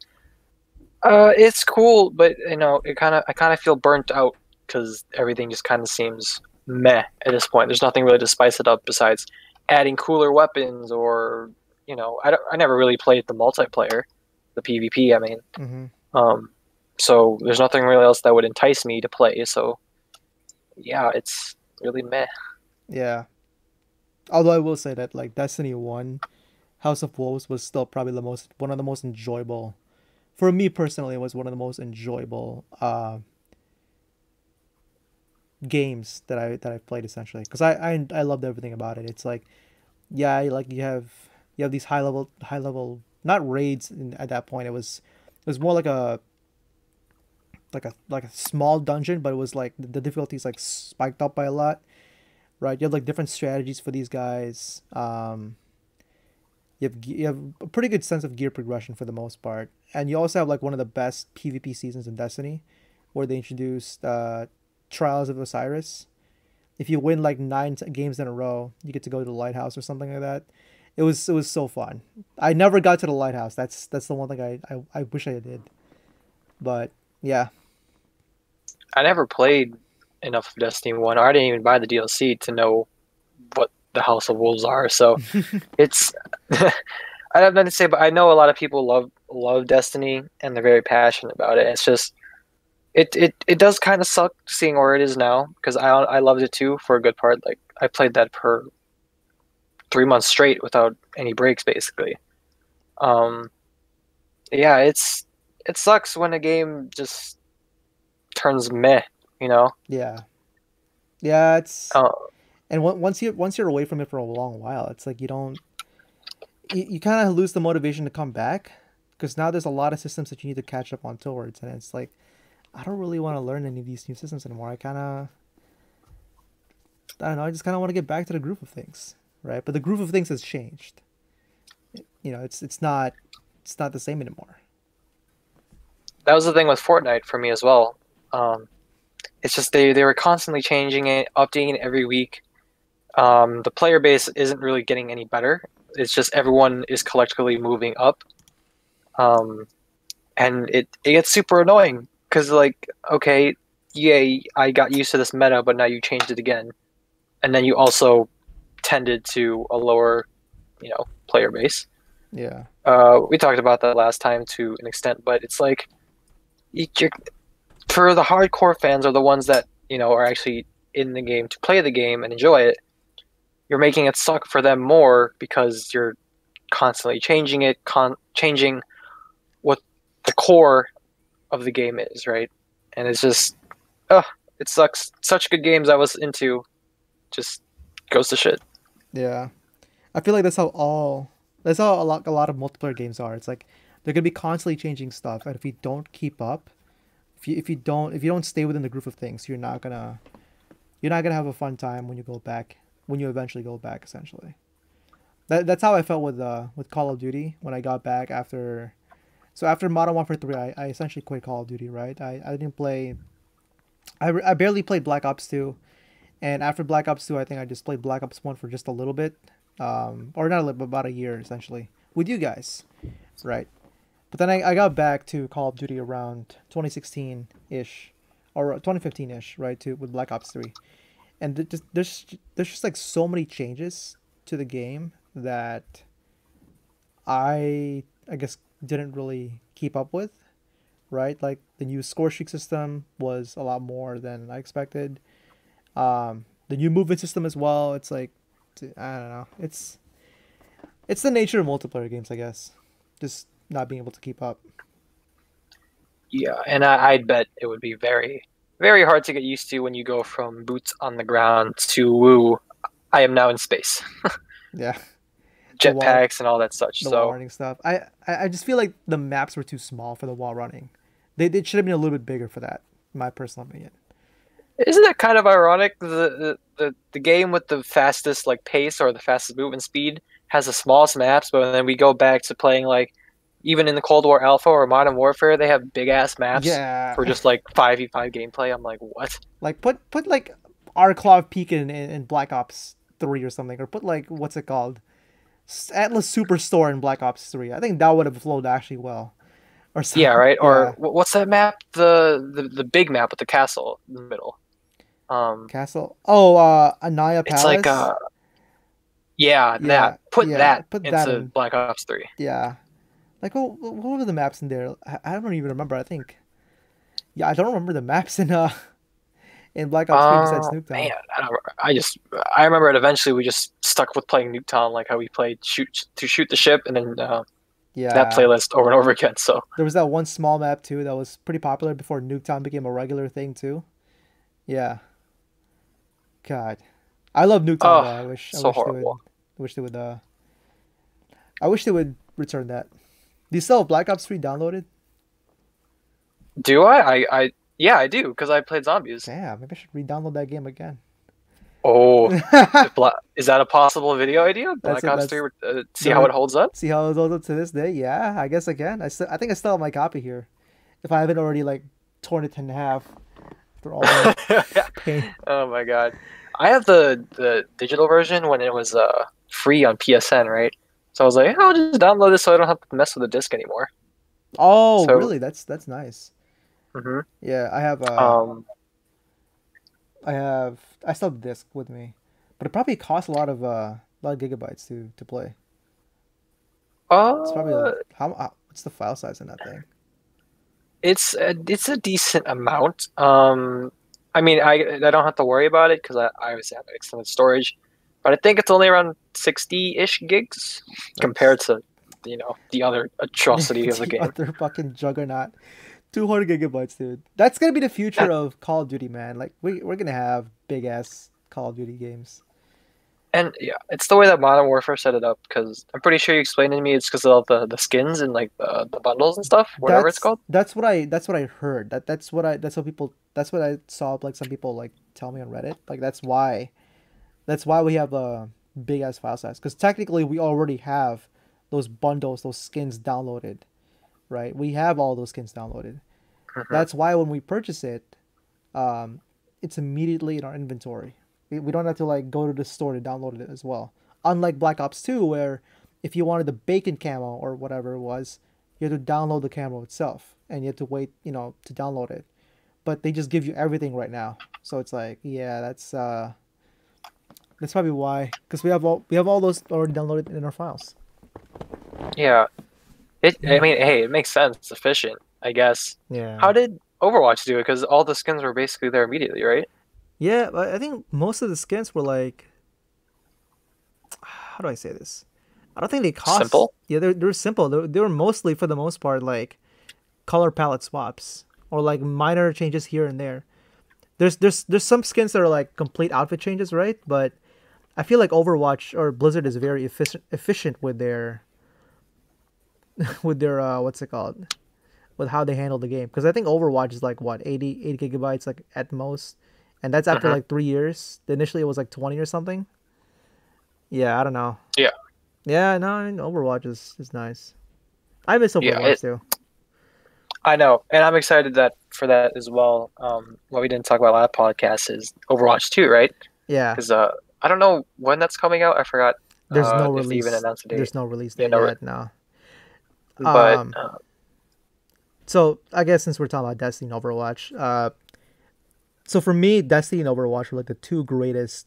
it's cool, but you know, I kind of feel burnt out because everything just kind of seems meh at this point. There's nothing really to spice it up besides adding cooler weapons, or you know, I never really played the multiplayer, the PvP. I mean, so there's nothing really else that would entice me to play. So yeah, it's really meh. Yeah, although I will say that like Destiny 1, House of Wolves was still probably one of the most enjoyable, for me personally, it was one of the most enjoyable games that I played, essentially, because I loved everything about it. It's like, yeah, like you have these high level not raids at that point. It was more like a small dungeon, but it was like the difficulties like spiked up by a lot. Right, you have like different strategies for these guys. You have a pretty good sense of gear progression for the most part, and you also have like one of the best PvP seasons in Destiny, where they introduced Trials of Osiris. If you win like 9 games in a row, you get to go to the lighthouse or something like that. It was so fun. I never got to the lighthouse. That's the one thing I wish I did, but yeah. I never played enough of Destiny 1. I didn't even buy the DLC to know what the House of Wolves are, so it's I have nothing to say, but I know a lot of people love Destiny and they're very passionate about it. It's just it does kind of suck seeing where it is now, because I loved it too for a good part. Like I played that for 3 months straight without any breaks, basically. Yeah, it sucks when a game just turns meh, you know? Yeah, it's and once you're away from it for a long while, it's like you kind of lose the motivation to come back, because now there's a lot of systems that you need to catch up on towards, and it's like I don't really want to learn any of these new systems anymore. I don't know, I just kind of want to get back to the groove of things, right? But the groove of things has changed. You know, it's not the same anymore. That was the thing with Fortnite for me as well. It's just they were constantly changing it, updating it every week. The player base isn't really getting any better. It's just everyone is collectively moving up, and it gets super annoying, because like, okay, yay, I got used to this meta, but now you changed it again, and then you also tended to a lower, you know, player base. Yeah, we talked about that last time to an extent, but it's like you're. For the hardcore fans, or the ones that, you know, are actually in the game to play the game and enjoy it, you're making it suck for them more, because you're constantly changing it, changing what the core of the game is, right? And it's just, it sucks. Such good games I was into just goes to shit. Yeah. I feel like that's how a lot of multiplayer games are. It's like they're going to be constantly changing stuff, and if you don't keep up, if you don't stay within the group of things, you're not gonna have a fun time when you go back, when you eventually go back, essentially. That's how I felt with Call of Duty when I got back after Modern Warfare 3. I essentially quit Call of Duty, right? I didn't play. I barely played Black Ops 2, and after Black Ops 2, I think I just played Black Ops 1 for just a little bit, or not a little, but about a year essentially with you guys, right? But then I got back to Call of Duty around 2016-ish, or 2015-ish, right, with Black Ops 3. And there's just like so many changes to the game that I guess didn't really keep up with, right? Like the new score streak system was a lot more than I expected. The new movement system as well. It's like, I don't know. It's the nature of multiplayer games, I guess. Just not being able to keep up. Yeah, and I'd bet it would be very, very hard to get used to when you go from boots on the ground to, woo, I am now in space. Yeah. Jetpacks and all that such. The wall running stuff. I just feel like the maps were too small for the wall running. They should have been a little bit bigger for that, in my personal opinion. Isn't that kind of ironic? The game with the fastest like pace or the fastest movement speed has the smallest maps, but then we go back to playing like even in the Cold War Alpha or Modern Warfare, they have big ass maps for just like 5v5 gameplay. I'm like, what? Like put like Arklov Peak in Black Ops 3 or something, or put like what's it called? Atlas Superstore in Black Ops 3. I think that would have flowed actually well. Or something. Yeah, right. Or what's that map? The big map with the castle in the middle. Castle. Oh, Anaya Palace. It's like Put that into Black Ops 3. Yeah. Like what were the maps in there? I don't even remember. I think. Yeah, I don't remember the maps in Black Ops 3 besides Nuketown. Man, I remember it. Eventually, we just stuck with playing Nuketown, like how we played shoot the ship, and then that playlist over and over again. So there was that one small map too that was pretty popular before Nuketown became a regular thing too. Yeah. God, I love Nuketown. Oh, though. I wish they would return that. Do you still have Black Ops 3 downloaded? Do I? Yeah, I do, because I played Zombies. Yeah, maybe I should re-download that game again. Oh, is that a possible video idea? Black Ops 3, see how it holds up? See how it holds up to this day? Yeah, I guess I can. I think I still have my copy here. If I haven't already, like, torn it in half after all that pain. Oh, my God. I have the digital version when it was free on PSN, right? So I was like, I'll just download this so I don't have to mess with the disc anymore. Oh, so, really? That's nice. Mm-hmm. Yeah, I have I still have the disc with me, but it probably costs a lot of gigabytes to play. It's probably like, what's the file size in that thing? It's a decent amount. I mean, I don't have to worry about it because I always have extended storage, but I think it's only around 60-ish gigs compared to the other atrocity of the game. Other fucking juggernaut. 200 gigabytes, dude. That's gonna be the future of Call of Duty, man. Like we're gonna have big ass Call of Duty games. And yeah, it's the way that Modern Warfare set it up. Because I'm pretty sure you explained to me it's because of all the skins and like the bundles and stuff, whatever it's called. That's what I heard. That's what I saw. Like some people like tell me on Reddit. Like that's why we have a big ass file size. Because technically we already have those bundles, those skins downloaded. Right, we have all those skins downloaded. Mm-hmm. That's why when we purchase it, it's immediately in our inventory. We don't have to like go to the store to download it as well. Unlike Black Ops 2, where if you wanted the bacon camo or whatever it was, you had to download the camo itself, and you had to wait, to download it. But they just give you everything right now, so it's like, yeah, that's probably why, because we have all those already downloaded in our files. Yeah. I mean, hey, it makes sense. It's efficient, I guess. Yeah. How did Overwatch do it? Because all the skins were basically there immediately, right? Yeah, I think most of the skins were like... How do I say this? I don't think they cost... Simple? Yeah, they were simple. They were mostly, for the most part, like color palette swaps or like minor changes here and there. There's some skins that are like complete outfit changes, right? But I feel like Overwatch or Blizzard is very efficient with their... with how they handle the game, because I think Overwatch is like what 80 gigabytes like at most, and that's after like 3 years. Initially it was like 20 or something. Yeah, I don't know. Yeah, no, I mean, Overwatch is nice. I miss Overwatch too. I know, and I'm excited for that as well. What we didn't talk about last podcast is Overwatch 2, right? Yeah. Because I don't know when that's coming out. I forgot. There's no release. If they even announced a date. There's no release date yet. No. But so I guess since we're talking about Destiny and Overwatch, so for me, Destiny and Overwatch were like the two greatest,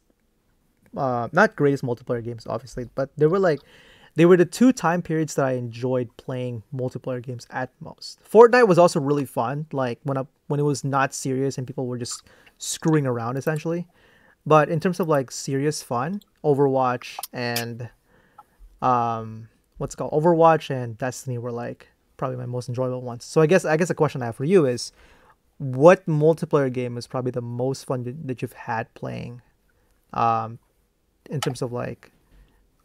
not greatest multiplayer games, obviously, but they were like They were the two time periods that I enjoyed playing multiplayer games at most. Fortnite was also really fun, like when it was not serious and people were just screwing around essentially. But in terms of like serious fun, Overwatch and Overwatch and Destiny were like probably my most enjoyable ones. So I guess the question I have for you is, what multiplayer game is probably the most fun that you've had playing, in terms of like,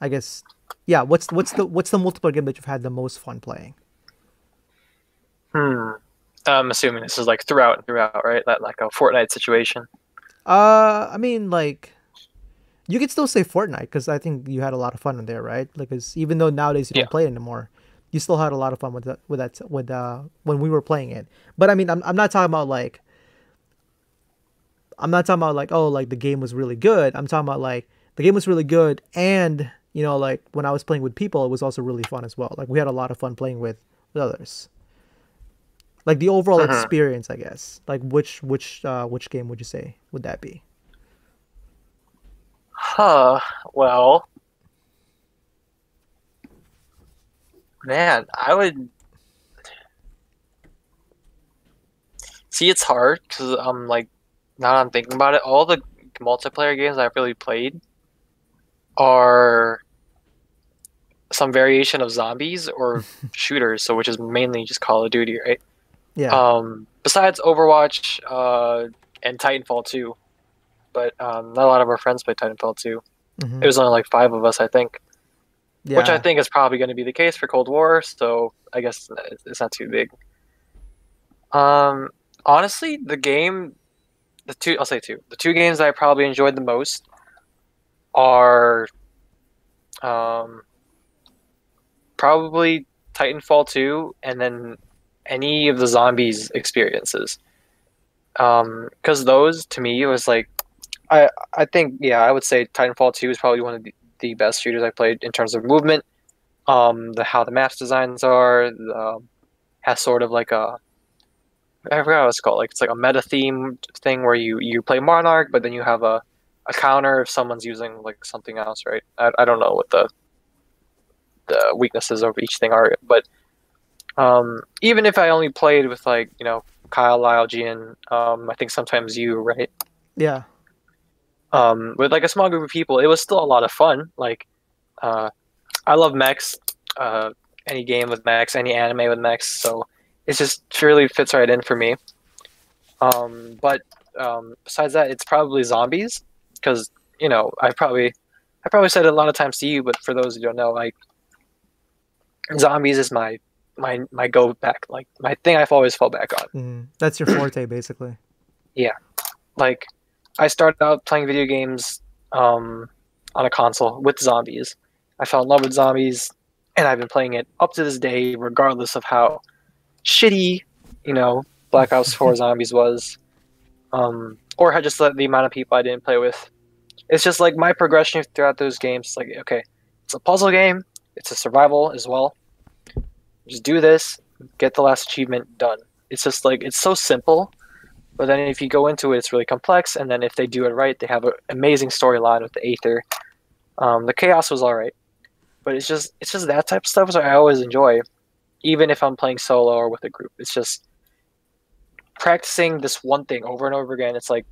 I guess, yeah, what's the multiplayer game that you've had the most fun playing? I'm assuming this is like throughout, right? That like a Fortnite situation. I mean, like, you could still say Fortnite because I think you had a lot of fun in there, right? Like, cause even though nowadays you don't play it anymore, you still had a lot of fun with that when we were playing it. But I mean, I'm not talking about like oh, like the game was really good. I'm talking about like the game was really good, and you know, like when I was playing with people, it was also really fun as well. Like we had a lot of fun playing with others. Like the overall experience, I guess. Like which game would you say would that be? Well, man, I would see. It's hard because I'm like, now that I'm thinking about it, all the multiplayer games I've really played are some variation of zombies or shooters. So which is mainly just Call of Duty, right? Yeah. Besides Overwatch and Titanfall 2, but not a lot of our friends played Titanfall 2. Mm-hmm. It was only like 5 of us, I think. Yeah. Which I think is probably going to be the case for Cold War. So I guess it's not too big. Honestly, the two games that I probably enjoyed the most are probably Titanfall 2 and then any of the zombies experiences, because those to me, it was like I think, yeah, I would say Titanfall 2 is probably one of the best shooters I played in terms of movement, how the maps designs are, has sort of like a, I forgot what it's called, like it's like a meta theme thing where you play Monarch, but then you have a counter if someone's using like something else, right? I don't know what the weaknesses of each thing are, but even if I only played with, like, you know, Kyle, Lyle, Gian, I think sometimes you, right? Yeah. With like a small group of people, it was still a lot of fun. Like, I love mechs, any game with mechs, any anime with mechs, so it just really fits right in for me. But besides that, it's probably zombies, because, you know, I probably said it a lot of times to you, but for those who don't know, like, zombies is my go back, like my thing I've always fall back on. That's your forte, basically. Yeah, like I started out playing video games on a console with zombies. I fell in love with zombies, and I've been playing it up to this day, regardless of how shitty, you know, Black Ops 4 Zombies was, or just like the amount of people I didn't play with. It's just like my progression throughout those games. Like, okay, it's a puzzle game, it's a survival as well. Just do this, get the last achievement done. It's just like, it's so simple, but then if you go into it, it's really complex. And then if they do it right, they have an amazing storyline with the Aether. The Chaos was all right, but it's just that type of stuff that I always enjoy, even if I'm playing solo or with a group. It's just practicing this one thing over and over again. It's like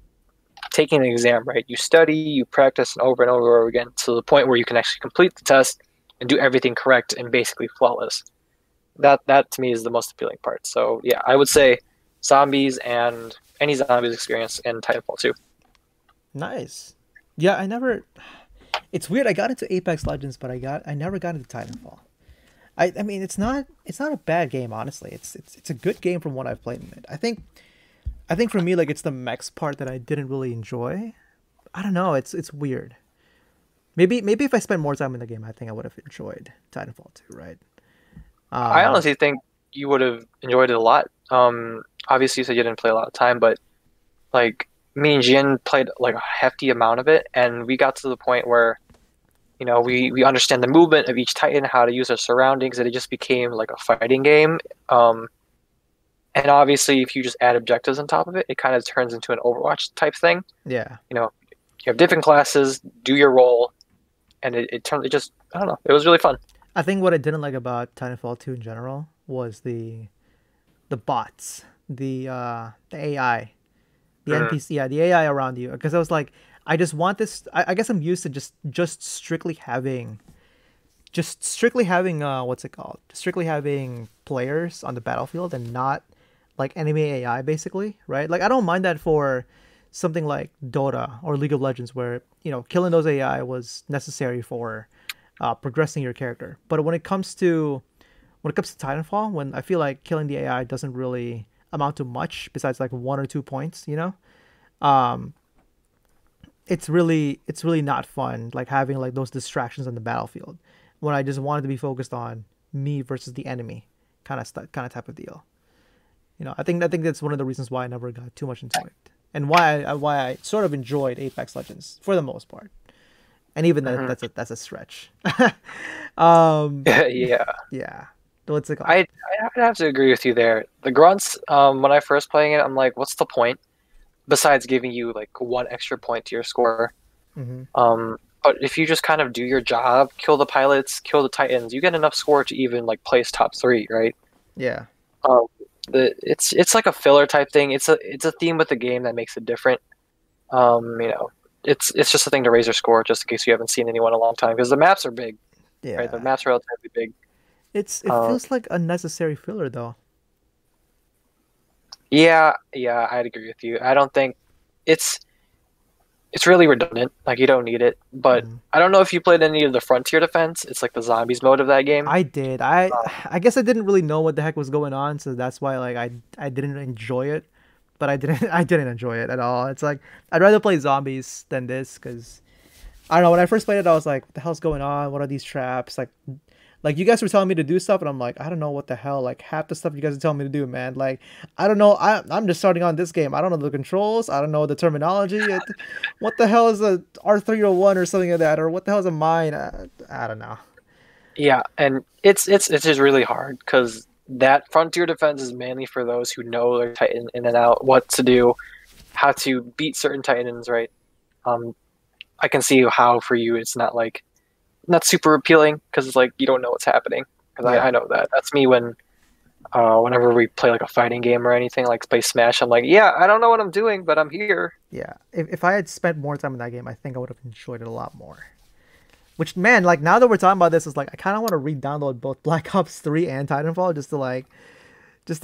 taking an exam, right? You study, you practice and over again to the point where you can actually complete the test and do everything correct and basically flawless. That to me is the most appealing part. So yeah, I would say zombies and any zombies experience in Titanfall 2. Nice. Yeah, it's weird, I got into Apex Legends, but I never got into Titanfall. I mean, it's not a bad game, honestly. It's a good game from what I've played in it. I think for me, like, it's the mechs part that I didn't really enjoy. I don't know, it's weird. Maybe if I spent more time in the game, I think I would have enjoyed Titanfall 2, right? I honestly think you would have enjoyed it a lot. Obviously, you said you didn't play a lot of time, but like me and Jin played like a hefty amount of it, and we got to the point where, you know, we understand the movement of each Titan, how to use their surroundings, and it just became like a fighting game. And obviously, if you just add objectives on top of it, it kind of turns into an Overwatch type thing. Yeah. You know, you have different classes, do your role, and it just, I don't know, it was really fun. I think what I didn't like about Titanfall 2 in general was the bots, the AI, the NPC, yeah, the AI around you. Because I was like, I just want this. I guess I'm used to just strictly having, strictly having players on the battlefield and not like enemy AI, basically, right? Like I don't mind that for something like Dota or League of Legends, where you know killing those AI was necessary for progressing your character. But when it comes to Titanfall, when I feel like killing the AI doesn't really amount to much besides like 1 or 2 points, you know, it's really not fun. Like having like those distractions on the battlefield when I just wanted to be focused on me versus the enemy kind of type of deal. You know, I think that's one of the reasons why I never got too much into it, and why I sort of enjoyed Apex Legends for the most part. And even then, that's a stretch. Yeah. What's it called? I'd have to agree with you there. The grunts, when I first playing it, I'm like, what's the point? Besides giving you like 1 extra point to your score. Mm-hmm. But if you just kind of do your job, kill the pilots, kill the Titans, you get enough score to even like place top 3, right? Yeah. It's like a filler type thing. It's a theme with the game that makes it different. You know. It's just a thing to raise your score, just in case you haven't seen anyone in a long time, because the maps are big. Yeah, right? The maps are relatively big. It feels like unnecessary filler, though. Yeah, I'd agree with you. I don't think it's really redundant. Like you don't need it. But I don't know if you played any of the Frontier Defense. It's like the zombies mode of that game. I did. I guess I didn't really know what the heck was going on, so that's why like I didn't enjoy it. But I didn't enjoy it at all. It's like I'd rather play zombies than this, because I don't know. When I first played it, I was like, "What the hell's going on? What are these traps?" Like you guys were telling me to do stuff, and I'm like, "I don't know what the hell." Like half the stuff you guys are telling me to do, man. Like I don't know. I'm just starting on this game. I don't know the controls. I don't know the terminology. What the hell is a R301 or something like that, or what the hell is a mine? I don't know. Yeah, and it's just really hard because that Frontier Defense is mainly for those who know their Titan in and out, what to do, how to beat certain Titans, right? I can see how for you it's not super appealing, because it's like you don't know what's happening. Because I know that. That's me when whenever we play like a fighting game or anything, like play Smash, I'm like, yeah, I don't know what I'm doing, but I'm here. Yeah, if I had spent more time in that game, I think I would have enjoyed it a lot more. Which, man, like, now that we're talking about this, it's like, I kind of want to re-download both Black Ops 3 and Titanfall just to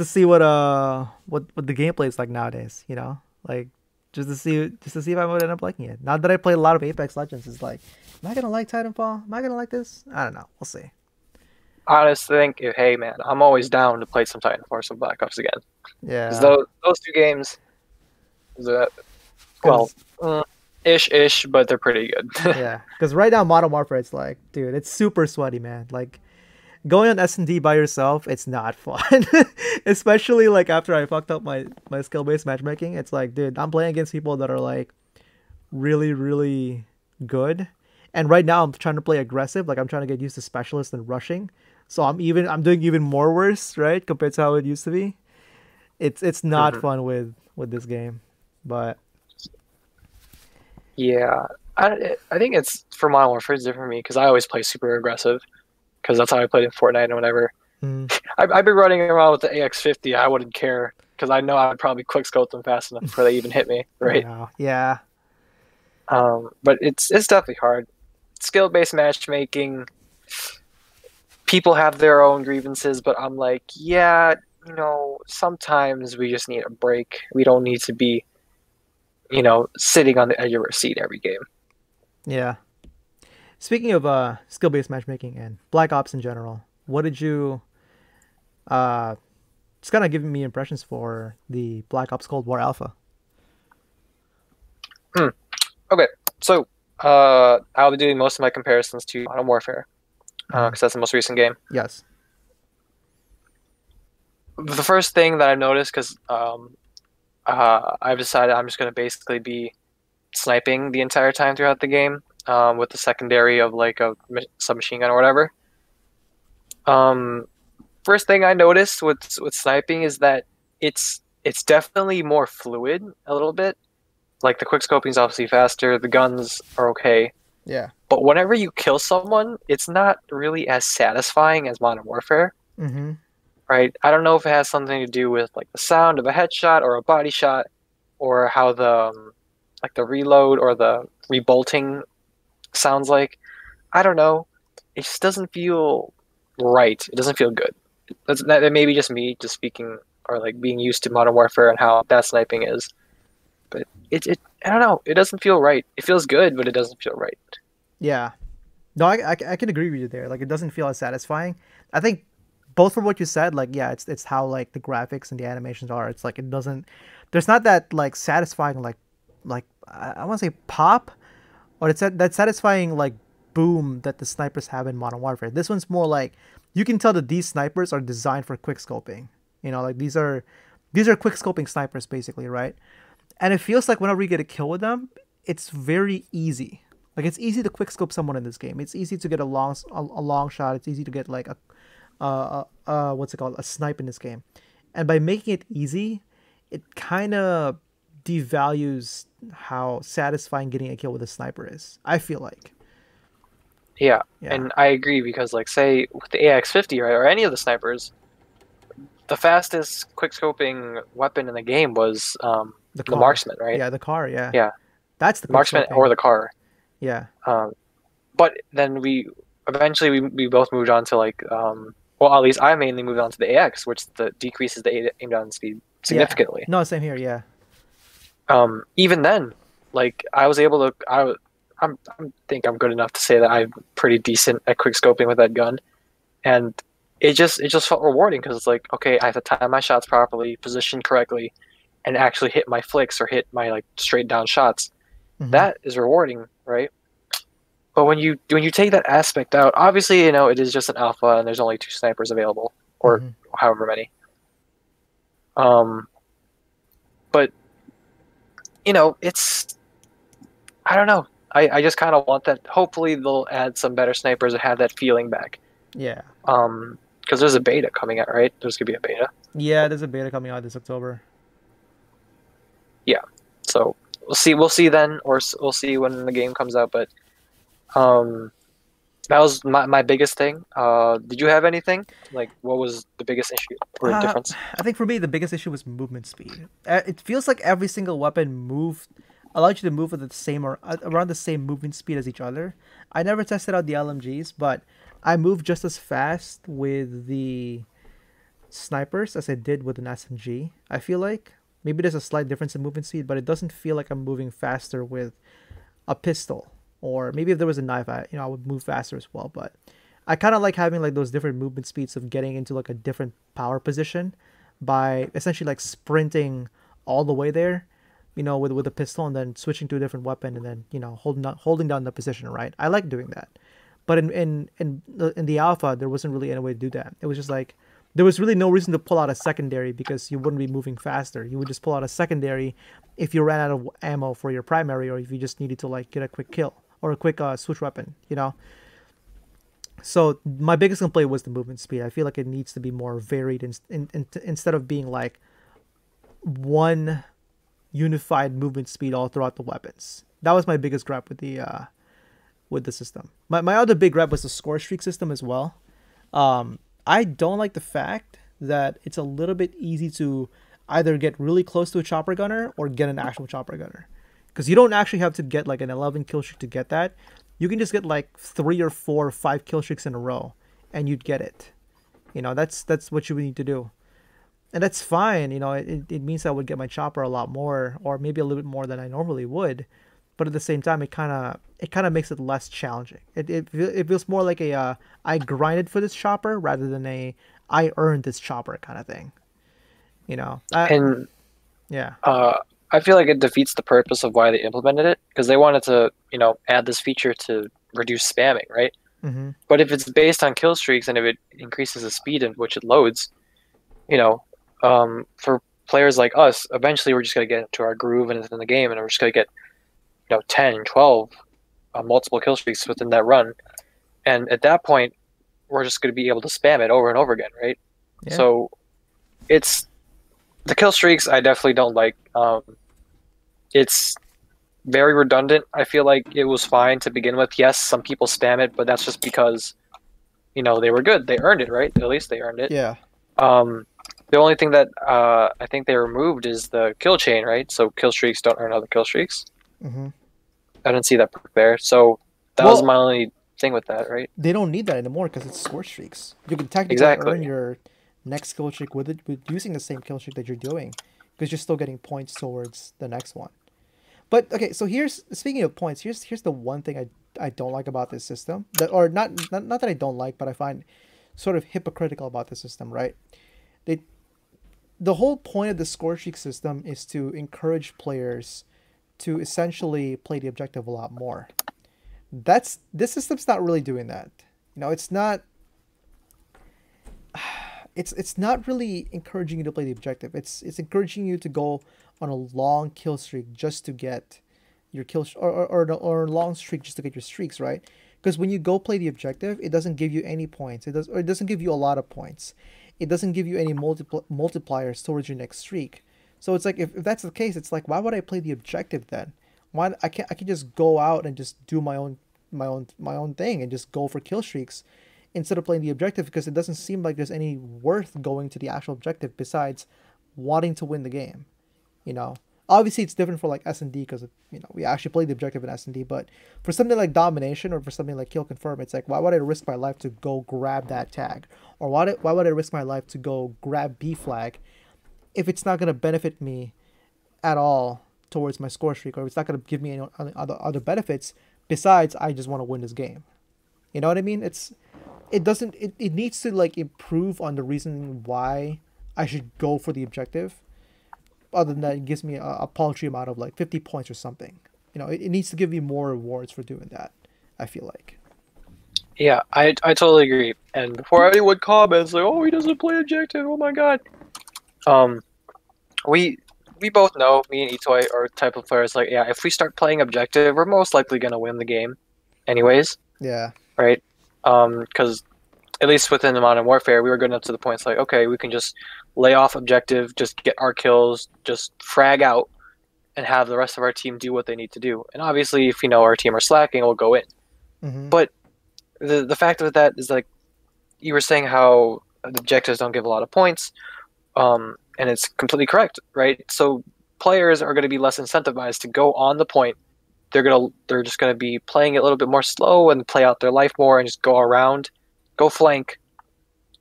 see what the gameplay is like nowadays, you know? Like, just to see if I would end up liking it. Now that I play a lot of Apex Legends, it's like, am I going to like Titanfall? Am I going to like this? I don't know. We'll see. I honestly think, hey, man, I'm always down to play some Titanfall or some Black Ops again. Yeah. Because those two games, ish, but they're pretty good. Yeah, because right now Modern Warfare, it's like, dude, it's super sweaty, man. Like going on S&D by yourself, it's not fun. Especially like after I fucked up my skill-based matchmaking. It's like, dude, I'm playing against people that are like really, really good. And right now I'm trying to play aggressive. Like I'm trying to get used to specialists and rushing. So I'm doing even more worse, right, compared to how it used to be. It's not fun with this game, but. Yeah, I think it's for Modern Warfare it's different for me because I always play super aggressive because that's how I played in Fortnite and whatever. I'd be running around with the AX-50. I wouldn't care because I know I would probably quickscope them fast enough before they even hit me, right? Yeah. But it's definitely hard. Skill-based matchmaking, people have their own grievances, but I'm like, yeah, you know, sometimes we just need a break. We don't need to be, you know, sitting on the edge of your seat every game. Yeah. Speaking of skill-based matchmaking and Black Ops in general, what did you... it's kind of giving me impressions for the Black Ops Cold War Alpha. Okay, so I'll be doing most of my comparisons to Modern Warfare because that's the most recent game. Yes. The first thing that I've noticed, because... I've decided I'm just going to basically be sniping the entire time throughout the game with the secondary of like a submachine gun or whatever. First thing I noticed with sniping is that it's definitely more fluid a little bit. Like the quick scoping is obviously faster. The guns are okay. Yeah. But whenever you kill someone, it's not really as satisfying as Modern Warfare. Mm-hmm. Right? I don't know if it has something to do with like the sound of a headshot or a body shot, or how the reload or the rebolting sounds like. I don't know. It just doesn't feel right. It doesn't feel good. That may be just me just speaking or like being used to Modern Warfare and how bad sniping is. But it I don't know. It doesn't feel right. It feels good, but it doesn't feel right. Yeah. No, I can agree with you there. Like, it doesn't feel as satisfying. I think both from what you said, like, yeah, it's how like the graphics and the animations are. It's like it doesn't. There's not that like satisfying like I want to say pop, or it's that satisfying like boom that the snipers have in Modern Warfare. This one's more like you can tell that these snipers are designed for quick scoping. You know, like these are quick scoping snipers basically, right? And it feels like whenever you get a kill with them, it's very easy. Like, it's easy to quick scope someone in this game. It's easy to get a long shot. It's easy to get like a snipe in this game. And by making it easy, it kind of devalues how satisfying getting a kill with a sniper is, I feel like. Yeah. And I agree, because like, say with the AX-50, right, or any of the snipers, the fastest quick scoping weapon in the game was the marksman, right? Yeah, the car. Yeah. That's the marksman or the car. Yeah. But then we eventually both moved on to like well, at least I mainly moved on to the AX, which decreases the aim down speed significantly. Yeah. No, same here. Yeah. Even then, like, I was able to. I think I'm good enough to say that I'm pretty decent at quick scoping with that gun, and it just felt rewarding, because it's like, okay, I have to time my shots properly, position correctly, and actually hit my flicks or hit my like straight down shots. Mm-hmm. That is rewarding, right? But when you take that aspect out, obviously, you know, it is just an alpha and there's only 2 snipers available, or mm-hmm. however many. But you know, it's, I don't know. I just kind of want that. Hopefully they'll add some better snipers and have that feeling back. Yeah. Because there's a beta coming out, right? There's gonna be a beta. Yeah, there's a beta coming out this October. Yeah, so we'll see then, or we'll see when the game comes out. But that was my biggest thing. Did you have anything? Like, what was the biggest issue or difference? I think for me, the biggest issue was movement speed. It feels like every single weapon allowed you to move at the same or around the same movement speed as each other. I never tested out the LMGs, but I moved just as fast with the snipers as I did with an SMG, I feel like. Maybe there's a slight difference in movement speed, but it doesn't feel like I'm moving faster with a pistol. Or maybe if there was a knife, I would move faster as well. But I kind of like having like those different movement speeds of getting into like a different power position by essentially like sprinting all the way there, you know, with a pistol, and then switching to a different weapon, and then, you know, holding down the position, right? I like doing that. But in the alpha, there wasn't really any way to do that. It was just like, there was really no reason to pull out a secondary, because you wouldn't be moving faster. You would just pull out a secondary if you ran out of ammo for your primary, or if you just needed to like get a quick kill or a quick switch weapon, you know. So my biggest complaint was the movement speed. I feel like it needs to be more varied instead of being like one unified movement speed all throughout the weapons. That was my biggest gripe with the system. My other big gripe was the score streak system as well. I don't like the fact that it's a little bit easy to either get really close to a chopper gunner or get an actual chopper gunner, because you don't actually have to get like an 11 kill streak to get that. You can just get like 3 or 4 or 5 kill streaks in a row and you'd get it. You know, that's what you would need to do. And that's fine. You know, it means I would get my chopper a lot more, or maybe a little bit more than I normally would. But at the same time, it kind of makes it less challenging. It feels more like a I grinded for this chopper rather than a I earned this chopper kind of thing, you know. I feel like it defeats the purpose of why they implemented it, because they wanted to, you know, add this feature to reduce spamming, right? Mm-hmm. But if it's based on kill streaks, and if it increases the speed in which it loads, you know, for players like us, eventually we're just gonna get into our groove and it's in the game, and we're just gonna get, you know, 10, 12, multiple kill streaks within that run. And at that point, we're just going to be able to spam it over and over again, right? Yeah. So it's the kill streaks I definitely don't like. It's very redundant. I feel like it was fine to begin with. Yes, some people spam it, but that's just because, you know, they were good. They earned it, right? At least they earned it. Yeah. The only thing that I think they removed is the kill chain, right? So kill streaks don't earn other kill streaks. Mm-hmm. I didn't see that perk there. So that was my only thing with that, right? They don't need that anymore because it's score streaks. You can technically earn your next kill streak with it, with using the same kill streak that you're doing, because you're still getting points towards the next one. But okay, so here's, speaking of points, here's the one thing I don't like about this system, that, or not that I don't like, but I find sort of hypocritical about the system, right? The whole point of the score streak system is to encourage players to essentially play the objective a lot more. This system's not really doing that. You know, it's not really encouraging you to play the objective. It's encouraging you to go on a long kill streak just to get your kill, or a long streak just to get your streaks, right? Because when you go play the objective, it doesn't give you any points. It doesn't give you a lot of points. It doesn't give you any multipliers towards your next streak. So it's like, if that's the case, it's like, why would I play the objective then? Why I can just go out and just do my own thing and just go for kill streaks instead of playing the objective, because it doesn't seem like there's any worth going to the actual objective besides wanting to win the game. You know, obviously it's different for like S&D, because, you know, we actually played the objective in S&D, but for something like domination or for something like kill confirm, it's like, why would I risk my life to go grab that tag? Or why would I risk my life to go grab B flag if it's not going to benefit me at all towards my score streak, or it's not going to give me any other benefits besides I just want to win this game? You know what I mean? It needs to like improve on the reason why I should go for the objective. Other than that, it gives me a paltry amount of like 50 points or something. You know, it needs to give me more rewards for doing that, I feel like. Yeah, I totally agree. And before anyone comments like, oh, he doesn't play objective, oh my god. We both know, me and Itoy are type of players like, yeah, if we start playing objective, we're most likely gonna win the game anyways. Yeah. Right? Because at least within the Modern Warfare, we were good enough to the point it's like, okay, we can just lay off objective, just get our kills, just frag out, and have the rest of our team do what they need to do. And obviously, if, you know, our team are slacking, we'll go in. Mm-hmm. But the fact of that is, like, you were saying how objectives don't give a lot of points, and it's completely correct, right? So players are going to be less incentivized to go on the point. They're just gonna be playing it a little bit more slow and play out their life more and just go around, go flank,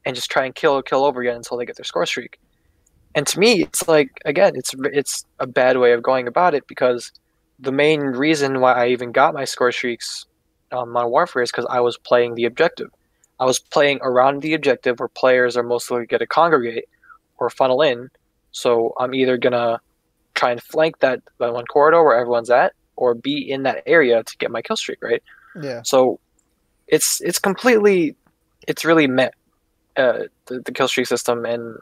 and just try and kill over again until they get their score streak. And to me, it's like, again, it's a bad way of going about it, because the main reason why I even got my score streaks on Warfare is because I was playing the objective. I was playing around the objective where players are mostly gonna congregate or funnel in. So I'm either gonna try and flank that one corridor where everyone's at, or be in that area to get my kill streak, right? Yeah. So it's really meh, the kill streak system. And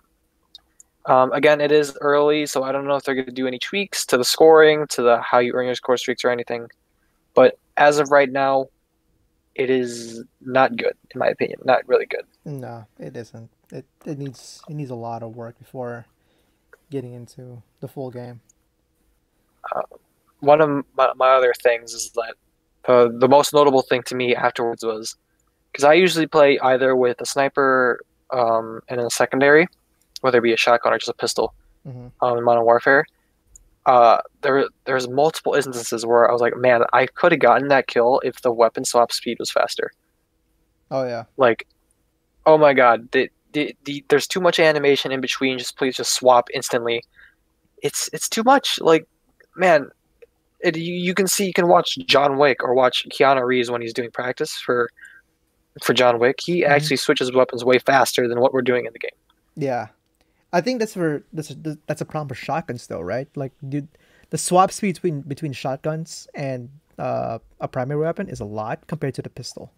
again, it is early, so I don't know if they're going to do any tweaks to the scoring, to the how you earn your score streaks or anything. But as of right now, it is not good, in my opinion. Not really good. No, it isn't. It needs a lot of work before getting into the full game. One of my other things is that the most notable thing to me afterwards was, because I usually play either with a sniper and in a secondary, whether it be a shotgun or just a pistol, mm-hmm. In Modern Warfare. There's multiple instances where I was like, man, I could have gotten that kill if the weapon swap speed was faster. Oh yeah. Like, oh my god, there's too much animation in between. Please just swap instantly. It's too much. Like, man. You can watch John Wick or watch Keanu Reeves when he's doing practice for John Wick. He mm-hmm. actually switches weapons way faster than what we're doing in the game. Yeah, I think that's a problem for shotguns though, right? Like, dude, the swap speed between shotguns and a primary weapon is a lot compared to the pistol.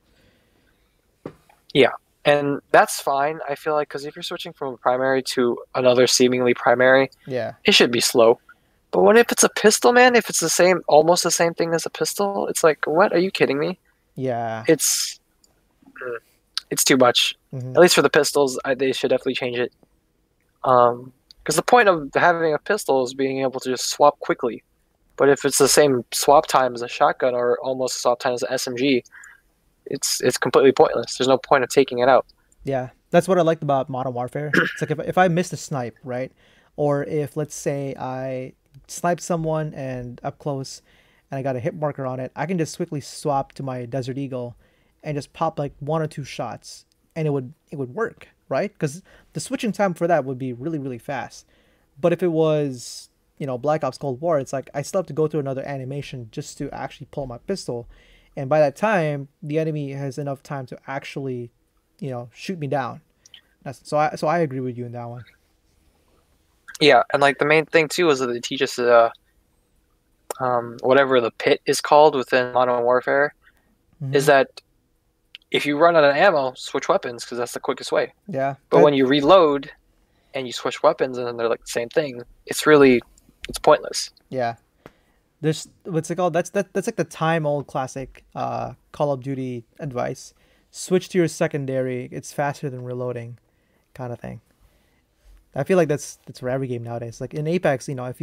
Yeah, and that's fine. I feel like, because if you're switching from a primary to another seemingly primary, yeah, it should be slow. But what if it's a pistol, man? If it's almost the same thing as a pistol, it's like, what? Are you kidding me? Yeah. It's too much. Mm-hmm. At least for the pistols, they should definitely change it. Because the point of having a pistol is being able to just swap quickly. But if it's the same swap time as a shotgun or almost the swap time as an SMG, it's completely pointless. There's no point of taking it out. Yeah, that's what I liked about Modern Warfare. It's like if I missed a snipe, right? Or if, let's say, I sniped someone and up close and I got a hit marker on it, I can just quickly swap to my Desert Eagle and just pop like one or two shots and it would work, right? Because the switching time for that would be really, really fast. But if it was, you know, Black Ops Cold War, it's like I still have to go through another animation just to actually pull my pistol. And by that time, the enemy has enough time to actually, you know, shoot me down. So I agree with you in that one. Yeah, and like the main thing too is that they teach us whatever the pit is called within Modern Warfare, mm-hmm. is that if you run out of ammo, switch weapons, because that's the quickest way. Yeah. But when you reload and you switch weapons and then they're like the same thing, it's really, it's pointless. Yeah. There's, what's it called? That's like the time old classic Call of Duty advice. Switch to your secondary. It's faster than reloading, kind of thing. I feel like that's for every game nowadays. Like in Apex, you know, if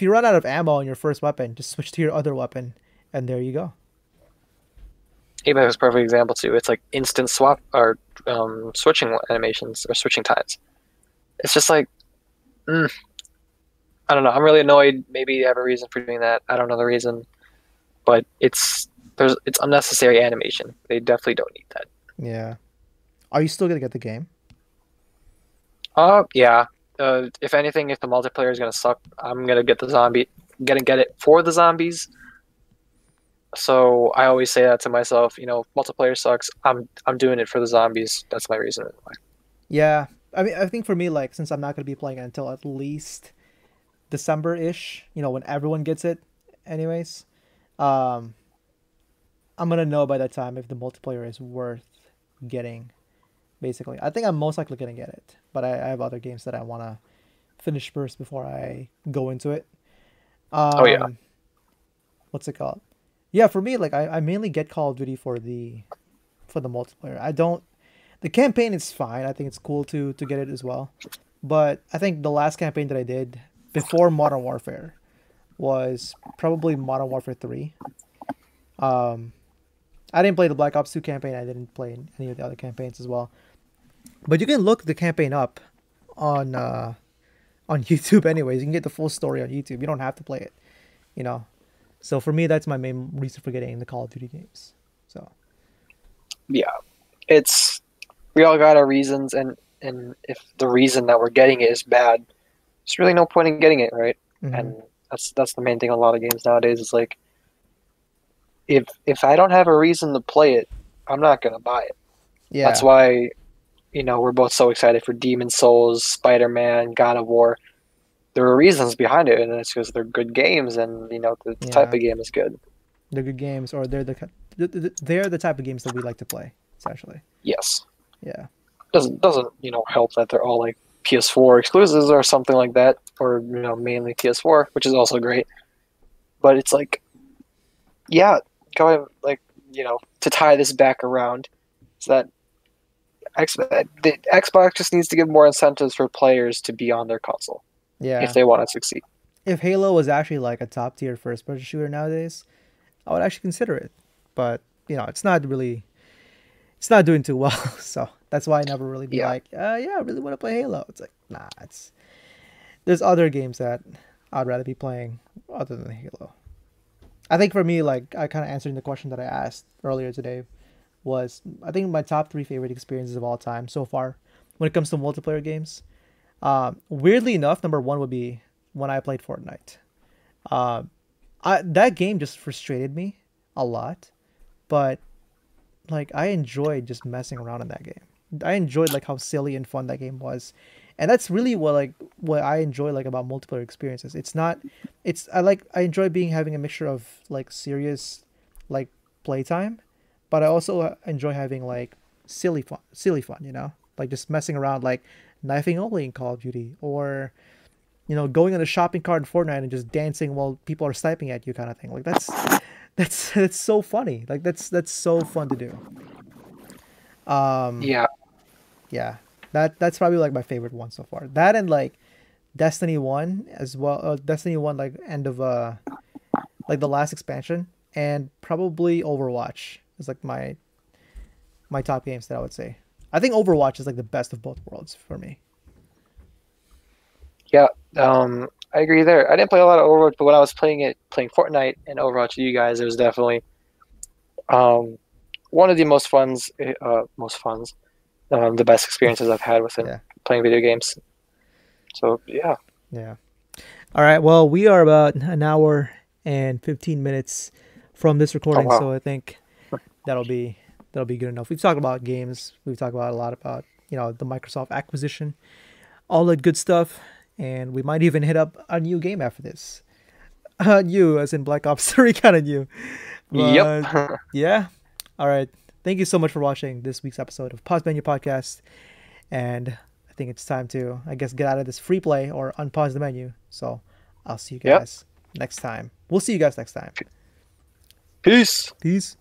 you run out of ammo on your first weapon, just switch to your other weapon, and there you go. Apex is a perfect example too. It's like instant swap or switching animations or switching times. It's just like, I don't know. I'm really annoyed. Maybe I have a reason for doing that. I don't know the reason, but it's unnecessary animation. They definitely don't need that. Yeah. Are you still gonna get the game? Yeah. If anything, if the multiplayer is gonna suck, I'm gonna get the zombie. Gonna get it for the zombies. So I always say that to myself. You know, multiplayer sucks. I'm doing it for the zombies. That's my reason why. Yeah. I mean, I think for me, like, since I'm not gonna be playing it until at least December-ish, you know, when everyone gets it, anyways. I'm gonna know by that time if the multiplayer is worth getting. Basically, I think I'm most likely gonna get it, but I have other games that I wanna finish first before I go into it. Oh yeah. What's it called? Yeah, for me, like I mainly get Call of Duty for the multiplayer. The campaign is fine. I think it's cool to get it as well, but I think the last campaign that I did before Modern Warfare was probably Modern Warfare 3. I didn't play the Black Ops 2 campaign. I didn't play any of the other campaigns as well. But you can look the campaign up on YouTube anyways. You can get the full story on YouTube. You don't have to play it, you know. So for me, that's my main reason for getting the Call of Duty games. So yeah, it's, we all got our reasons, and if the reason that we're getting it is bad, there's really no point in getting it, right? Mm-hmm. And that's the main thing. A lot of games nowadays is like, if I don't have a reason to play it, I'm not gonna buy it. Yeah. That's why, you know, we're both so excited for Demon's Souls, Spider-Man, God of War. There are reasons behind it, and it's because they're good games, and you know the type of game is good. They're good games, or they're the type of games that we like to play, essentially. Yes. Yeah. Doesn't you know help that they're all like PS4 exclusives or something like that, or you know mainly PS4, which is also great. But it's like, yeah, go ahead, like, you know, to tie this back around, so that the Xbox just needs to give more incentives for players to be on their console. Yeah. If they want to succeed. If Halo was actually like a top tier first person shooter nowadays, I would actually consider it. But, you know, it's not doing too well. So that's why I never really be like, yeah, I really want to play Halo. It's like, nah, there's other games that I'd rather be playing other than Halo. I think for me, like, I kind of answered the question that I asked earlier today was, I think my top 3 favorite experiences of all time so far when it comes to multiplayer games. Weirdly enough, number 1 would be when I played Fortnite. That game just frustrated me a lot, but like I enjoyed just messing around in that game. I enjoyed like how silly and fun that game was, and that's really what I enjoy like about multiplayer experiences. I enjoy having a mixture of like serious like playtime, but I also enjoy having like silly fun, you know, like just messing around like knifing only in Call of Duty, or you know, going on a shopping cart in Fortnite and just dancing while people are sniping at you, kind of thing. Like that's so funny. Like that's so fun to do. Yeah, that's probably like my favorite one so far. That and like Destiny 1 as well. Destiny 1, like end of like the last expansion, and probably Overwatch is like my top games that I would say. I think Overwatch is like the best of both worlds for me. Yeah, I agree there. I didn't play a lot of Overwatch, but when I was playing Fortnite and Overwatch with you guys, it was definitely one of the the best experiences I've had with playing video games. So yeah. All right. Well, we are about an hour and 15 minutes from this recording, so I think that'll be good enough. We've talked about games. We've talked about about the Microsoft acquisition, all that good stuff, and we might even hit up a new game after this. New, as in Black Ops 3, kind of new. But, yep. Yeah. All right. Thank you so much for watching this week's episode of Pause Menu Podcast, and I think it's time to, I guess, get out of this free play or unpause the menu. So I'll see you guys next time. We'll see you guys next time. Peace. Peace.